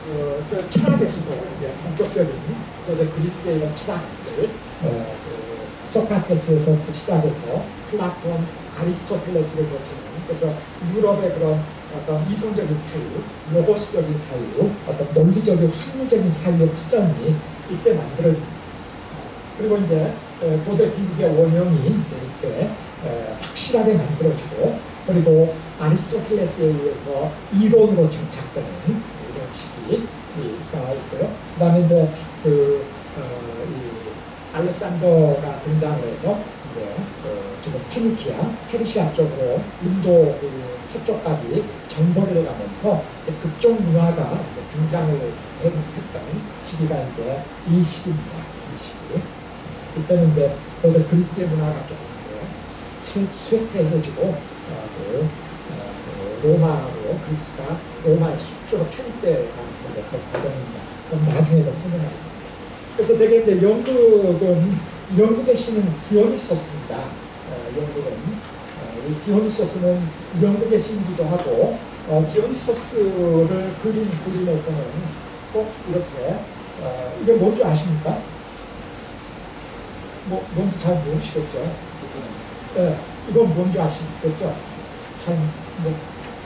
그 철학에서도 이제 본격적인 또 이제 그리스의 이런 철학들 그 소크라테스에서부터 시작해서 플라톤, 아리스토텔레스를 거치는 그래서 유럽의 그런 어떤 이성적인 사유, 로고스적인 사유, 어떤 논리적인 합리적인 사유의 투전이 이때 만들어집니다. 그리고 이제 고대 비극의 원형이 이제 이때 확실하게 만들어지고 그리고 아리스토텔레스에 의해서 이론으로 정착되는 이런 시기가 있고요. 그 다음에 이제 그 이 알렉산더가 등장을 해서 이제 지금 페니키아, 페르시아 쪽으로 인도 서쪽까지 정벌을 해가면서 이제 그쪽 문화가 이제 등장을 했던 시기가 이제 이 시기입니다. 이 시기. 이때는 이제 고대 그리스의 문화가 조금 쇠퇴해지고 로마로 그리스가 로마의 숙주로 편입되는 그런 과정입니다. 그럼 나중에 더 설명하겠습니다. 그래서 되게 이제 영국의 신은 디오니소스입니다. 이 디오니소스는 영국의 신이기도 하고 디오니소스를 그린 그림에서는 꼭 이렇게 이게 뭔지 아십니까? 뭔지 잘 모르시겠죠? 이건 뭔지 아시겠죠? 참,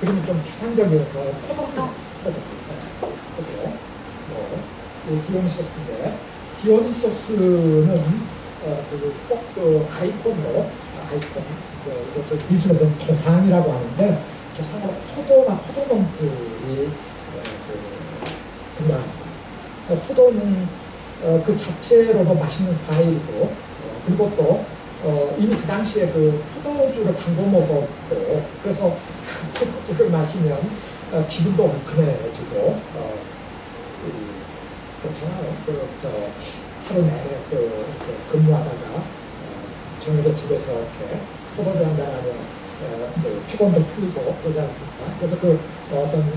그림이 좀 추상적이어서 포도떡 디오니소스인데 디오니소스는 꼭 그 아이콘으로 이것을 미술에서는 도상이라고 하는데 도상으로 포도나 포도농들이 등장합니다. 포도는 그 자체로도 맛있는 과일이고 그리고 또 이미 그 당시에 그 포도주를 담궈 먹었고, 그래서 그 포도주를 마시면 기분도 얼큰해지고, 그렇잖아요. 하루 내내 근무하다가, 저녁에 집에서 이렇게 포도주 한잔하면 피곤도 풀리고 그러지 않습니까? 그래서 그 어떤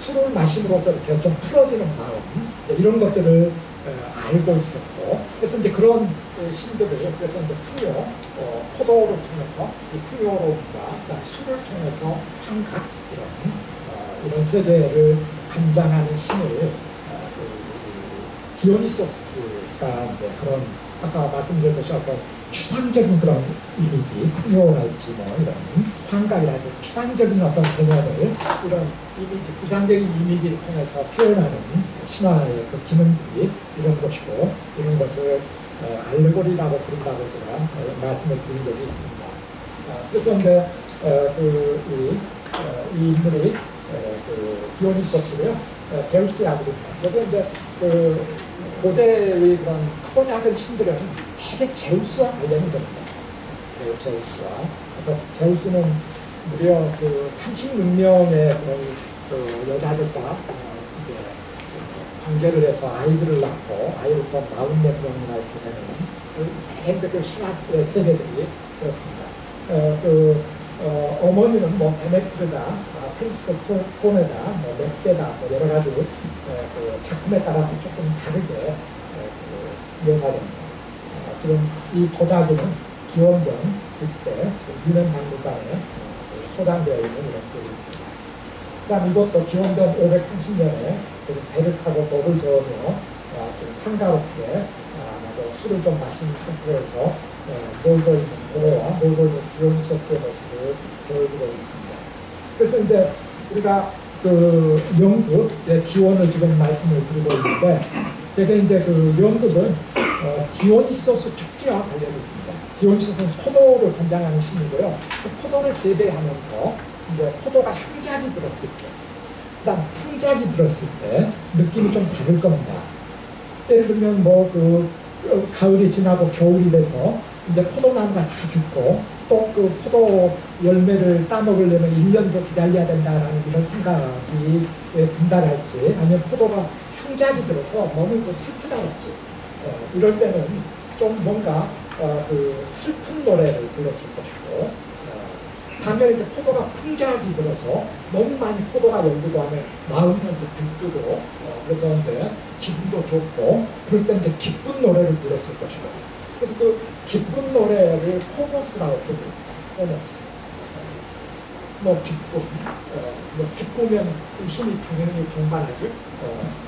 술을 마심으로써 이렇게 좀 풀어지는 마음, 이런 것들을 알고 있었고, 그래서 이제 그런 신들을, 그래서 이제 풍요, 포도를 통해서, 이 풍요로움과 술을 통해서 환각, 이런 세계를 관장하는 신을, 디오니소스가 이제 그런, 아까 말씀드렸듯이 어떤 추상적인 그런 이미지, 풍요랄지 뭐 이런 환각이랄지 추상적인 어떤 개념을 이런 이미지, 구상적인 이미지를 통해서 표현하는 신화의 그 기능들이 이런 것이고 이런 것을 알레고리라고 부른다고 제가 말씀을 드린 적이 있습니다. 그래서 이제 이 인물이 디오니소스고요, 제우스의 아들입니다. 여기 이제 고대의 그런 크고 작은 신들은 되게 제우스와 관련이 됩니다. 제우스와. 그래서 제우스는 무려 그 36명의 그 여자들과 이제 관계를 해서 아이들을 낳고 아이를 또 44명이나 이렇게 되는 대개 그 신학의 세계들이 그렇습니다. 어머니는 뭐 데메트르다, 페르세포네다, 뭐 넥데다, 뭐 여러 가지 그 작품에 따라서 조금 다르게 묘사됩니다. 지금 이 도자기는 기원전 이때 유럽 박물관에 소장되어 있는 이런 그림입니다. 그다음 이것도 기원전 530년에 지금 배를 타고 목을 저으며 좀 한가롭게 술을 좀 마신 상태에서 놀고 있는 고래와 놀고 있는 디오니소스의 모습을 보여주고 있습니다. 그래서 이제 우리가 그 연극의 기원을 지금 말씀을 드리고 있는데, 대개 이제 그 연극은 디오니소스 축제와 관련이 있습니다. 디오니소스는 포도를 관장하는 신이고요. 그 포도를 재배하면서 이제 포도가 흉작이 들었을 때, 그다음 풍작이 들었을 때 느낌이 좀 다를 겁니다. 예를 들면 뭐 그 가을이 지나고 겨울이 돼서 이제 포도나무가 다 죽고, 또 그 포도 열매를 따먹으려면 1년도 기다려야 된다라는 이런 생각이 든다랄지, 아니면 포도가 흉작이 들어서 너무 그 슬프다랄지, 이럴 때는 좀 뭔가 그 슬픈 노래를 불렀을 것이고, 반면에 이제 포도가 풍작이 들어서 너무 많이 포도가 열리고 하면 마음이 이제 들뜨고, 그래서 이제 기분도 좋고, 그럴 때 이제 기쁜 노래를 불렀을 것이고. 그래서 그 기쁜 노래를 코노스라고 부릅니다. 코노스. 뭐 기쁨, 뭐 기쁘면 웃음이 당연히 동반하죠.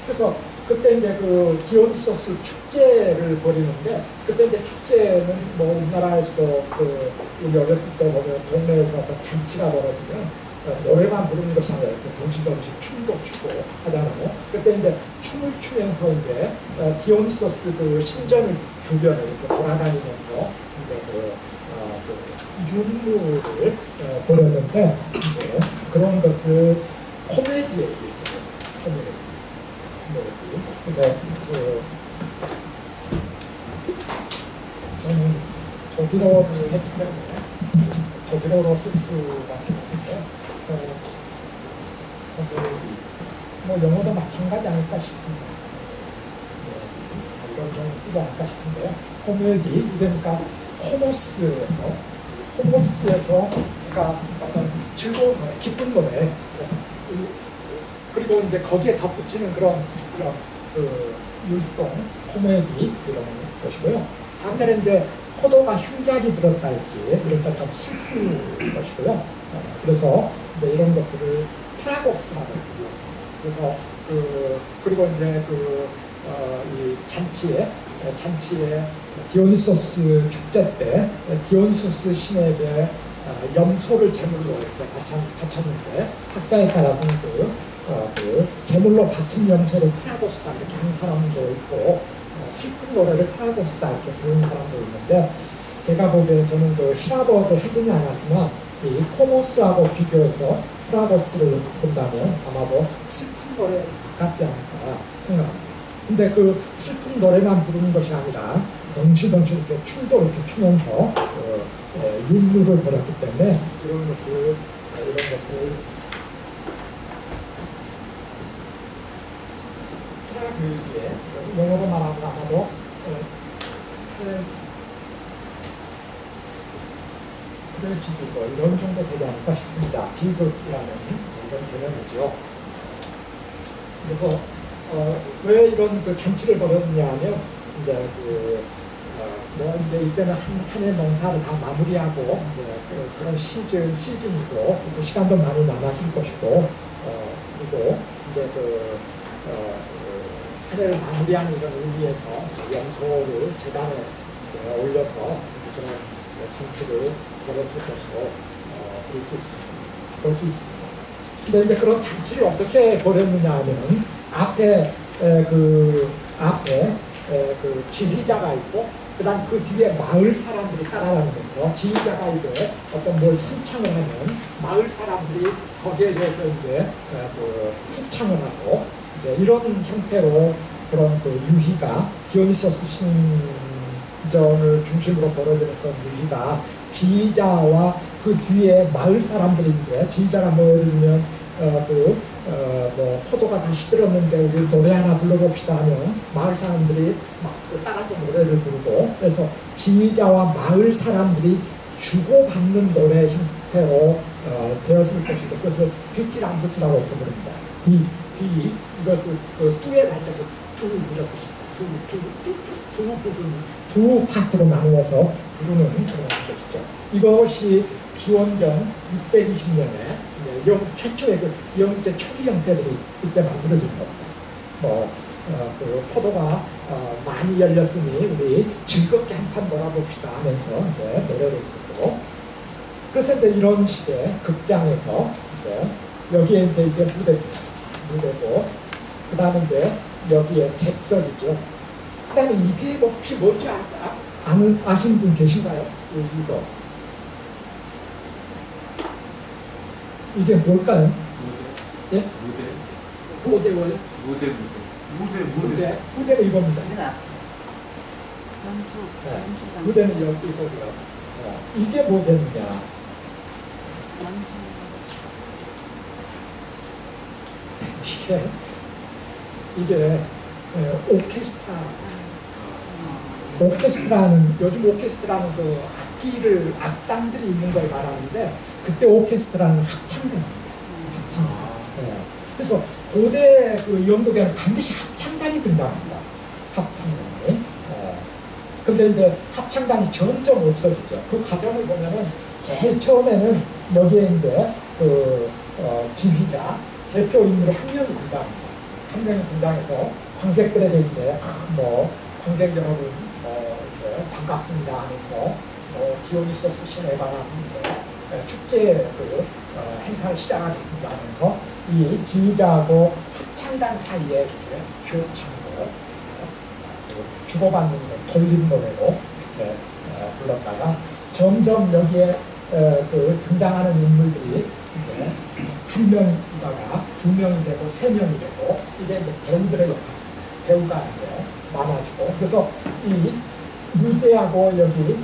그래서 그때 이제 그 디오니소스 축제를 벌이는데, 그때 이제 축제는 뭐 우리나라에서도 그 우리 어렸을 때 보면 동네에서 어떤 잔치가 벌어지면 노래만 부르는 것이 아니라 이렇게 동시에 춤도 추고 하잖아요. 그때 이제 춤을 추면서 이제 디오니소스 그 신전을 주변에 이렇게 돌아다니면서 이제 그 윤무를 보냈는데, 이제 그런 것을 코미디에 얘기했어요. 코미디. 그래서 그 저는 독일어를 했기 때문에 독일어로 쓸 수밖에 없는데, 뭐 영어도 마찬가지 아닐까 싶습니다. 이건 좀 쓰지 않을까 싶은데요. 코미디, 그러니까 코모스에서 그러니까 어떤 즐거운 노래, 기쁜 노래, 그리고 이제 거기에 덧붙이는 그런 그 율동, 코미디 이런 것이고요. 반면에 이제 포도가 흉작이 들었달지, 이런 것 좀 슬픈 것이고요. 그래서 이제 이런 것들을 트라고스라고 불렀습니다. 그래서 그리고 이제 이 잔치에 디오니소스 축제 때 디오니소스 신에게 염소를 제물로 이렇게 바쳤는데, 학자에 따라서는 그 제물로 바친 염소를 트라고스다 이렇게 하는 사람도 있고, 슬픈 노래를 트라고스다 이렇게 부르는 사람도 있는데, 제가 보기에 저는 그 히라버를 하지는 않았지만 이 코모스하고 비교해서 트라고스를 본다면 아마도 슬픈 노래에 가깝지 않을까 생각합니다. 근데 그 슬픈 노래만 부르는 것이 아니라 덩실덩실 이렇게 춤도 이렇게 추면서 윤무를 벌였기 때문에 이런 것을 트라고스에 영어로 말하면 아마도 트레지디고 이런 정도 되지 않을까 싶습니다. 비극이라는 이런 개념이죠. 그래서 왜 이런 그 잔치를 벌였느냐 하면, 이제 뭐 이제 이때는 한 해 농사를 다 마무리하고 이제 그런 시즌이고, 그래서 시간도 많이 남았을 것이고, 그리고 이제 한 해를 마무리하는 이런 의미에서 염소를 재단에 올려서 그런 정치를 벌였을 것으로 볼 수 있습니다. 근데 이제 그런 정치를 어떻게 벌였느냐 하면, 앞에 그 지휘자가 있고, 그다음 그 뒤에 마을 사람들이 따라다니면서, 지휘자가 이제 어떤 뭘 선창을 하면 마을 사람들이 거기에 대해서 이제 그 후창을 하고, 이제 이런 형태로 그런 그 유희가 디오니소스 신전을 중심으로 벌어지는 그런 유희가 지휘자와 그 뒤에 마을 사람들이 이제, 지휘자가 뭐 예를 들면 뭐 포도가 다 시들었는데 우리 노래 하나 불러봅시다 하면 마을 사람들이 막 따라서 노래를 부르고, 그래서 지휘자와 마을 사람들이 주고받는 노래 형태로 되었을 것이다. 그래서 뒤티람부스라고 이렇게 부릅니다. 뒤 이것을 그 뚜에 달 때 그 뚜를 부르듯이 두 파트로 나누어서 부르는 그런 것이죠. 이것이 기원전 620년에 영국 최초의 그 영국의 초기 형태들이 이때 만들어진 겁니다. 뭐 그 포도가 많이 열렸으니 우리 즐겁게 한판 놀아봅시다 하면서 이제 노래를 부르고, 그래서 이제 이런 식의 극장에서 이제 여기에 이제 이게 무대고, 그 다음에 이제 여기에 객석이죠. 그 다음에 이게 뭐 혹시 뭔지 아시는 분 계신가요? 이거. 이게 뭘까요? 무대. 예? 무대. 무대는 이겁니다. 네. 무대는 여기 거고요. 네. 이게 무대입니다. 이게 오케스트라는 요즘 오케스트라는 그 악기를 악단들이 있는 걸 말하는데, 그때 오케스트라는 합창단입니다. 합창단. 네. 그래서 고대 그 연극에는 반드시 합창단이 등장합니다. 합창단이. 근데 이제 합창단이 점점 없어지죠. 그 과정을 보면은 제일 처음에는 여기에 이제 그 지휘자 대표 인물이 한 명이 등장합니다. 한 명이 등장해서 관객들에게 이제 뭐 관객 여러분 이렇게 반갑습니다 하면서 디오니소스 신에 관한 축제 그 행사를 시작하겠습니다 하면서 이 지휘자하고 합창단 사이에 이렇게 교창으로 주고받는 돌림 노래로 이렇게 불렀다가 점점 여기에 그 등장하는 인물들이 이제 한 명이다가 두 명이 되고 세 명이 되고, 이게 이제 배우들의 역할, 배우가 이제 많아지고, 그래서 이 무대하고 여기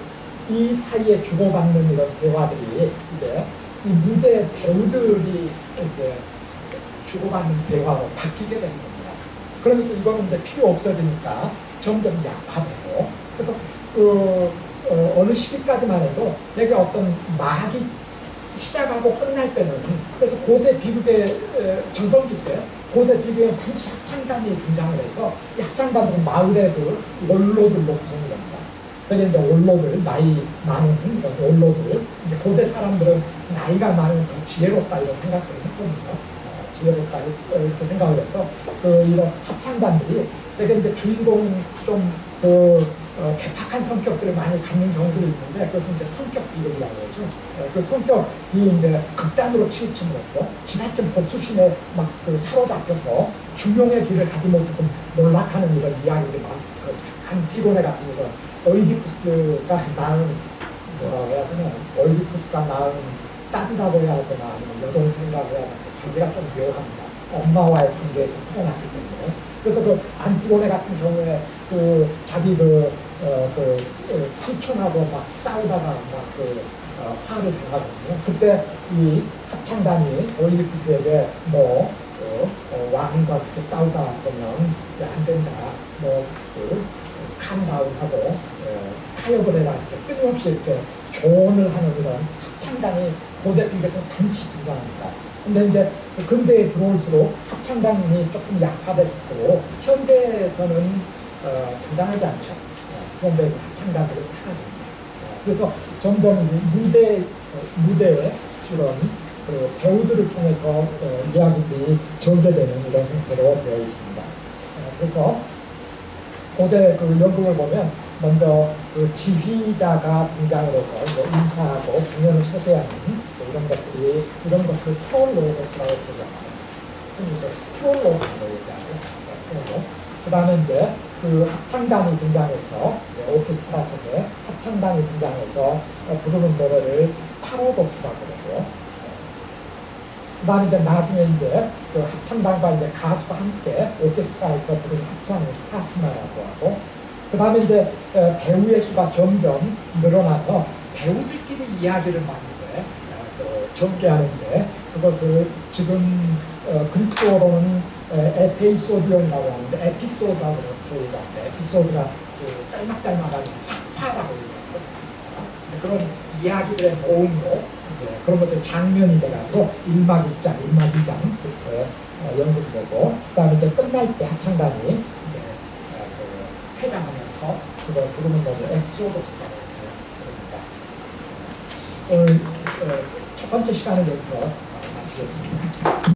이 사이에 주고받는 이런 대화들이 이제 이 무대 배우들이 이제 주고받는 대화로 바뀌게 되는 겁니다. 그러면서 이거는 이제 필요 없어지니까 점점 약화되고, 그래서 어느 시기까지만 해도 여기 어떤 막이 시작하고 끝날 때는, 그래서 고대 비극의 전성기 때 고대 비극에 반드시 합창단이 등장을 해서 이 합창단은 마을의 그 원로들로 구성이 됩니다. 그게 이제 원로들, 나이 많은 이런 원로들, 이제 고대 사람들은 나이가 많은 지혜롭다 이런 생각들을 했거든요. 지혜롭다 이렇게 생각을 해서 그 이런 합창단들이 되게 이제 주인공 좀 괴팍한 성격들을 많이 갖는 경우들이 있는데, 그것은 이제 성격 비극이라고 하죠. 그 성격이 이제 극단으로 치우침으로써 지나친 복수심에 막 그 사로잡혀서 중용의 길을 가지 못해서 몰락하는 이런 이야기들이 많고, 안티고네 같은 이런 오이디푸스가 낳은, 뭐라고 해야 되나, 오이디푸스가 낳은 딸이라고 해야 되나, 아니면 여동생이라고 해야 되나, 관계가 좀 묘합니다. 엄마와의 관계에서 태어났기 때문에. 그래서 그 안티고네 같은 경우에 그 자기 그 삼촌하고 막 싸우다가 막 그 화를 당하거든요. 그때 이 합창단이 오이디푸스에게 너 왕과 그렇게 싸우다 보면 안 된다. 너 캄다운하고 타협을 해라. 이렇게 끊임없이 이렇게 조언을 하는 이런 합창단이 고대 비극에서 반드시 등장합니다. 근데 이제 근대에 들어올수록 합창단이 조금 약화됐고, 현대에서는 등장하지 않죠. 현대에서 합창단들이 사라집니다. 그래서 점점 무대에 주로 배우들을 통해서 이야기들이 전개되는 이런 형태로 되어 있습니다. 그래서 고대 그 연극을 보면 먼저 그 지휘자가 등장을 해서 인사하고 공연을 소개하는 이런 것들이, 이런 것을 프롤로그라고 얘기합니다. 프롤로그라고 얘기하고, 프롤로그. 그 다음에 이제 그 합창단이 등장해서, 오케스트라 속에 합창단이 등장해서 부르는 노래를 파로도스라고 그러고요. 그 다음에 이제 나중에 이제 그 합창단과 이제 가수와 함께 오케스트라에서 부르는 합창을 스타스마라고 하고, 그 다음에 이제 배우의 수가 점점 늘어나서 배우들끼리 이야기를 많이 전개하는데, 그것을 지금 그리스어로는 에피소디온이라고 하는데, 에피소드라고 이렇게 얘기하는데, 에피소드가 그 짤막짤막한 사파라고 얘기하는 그런 이야기들의 모음으로 이제 그런 것들 장면이 돼가지고 1막 1장, 1막 2장 이렇게 연극이 되고, 그 다음에 이제 끝날 때 합창단이 이제 그 퇴장하면서 그걸 부르는 것을 엑소도스라고 부릅니다. 첫 번째 시간은 여기서 마치겠습니다.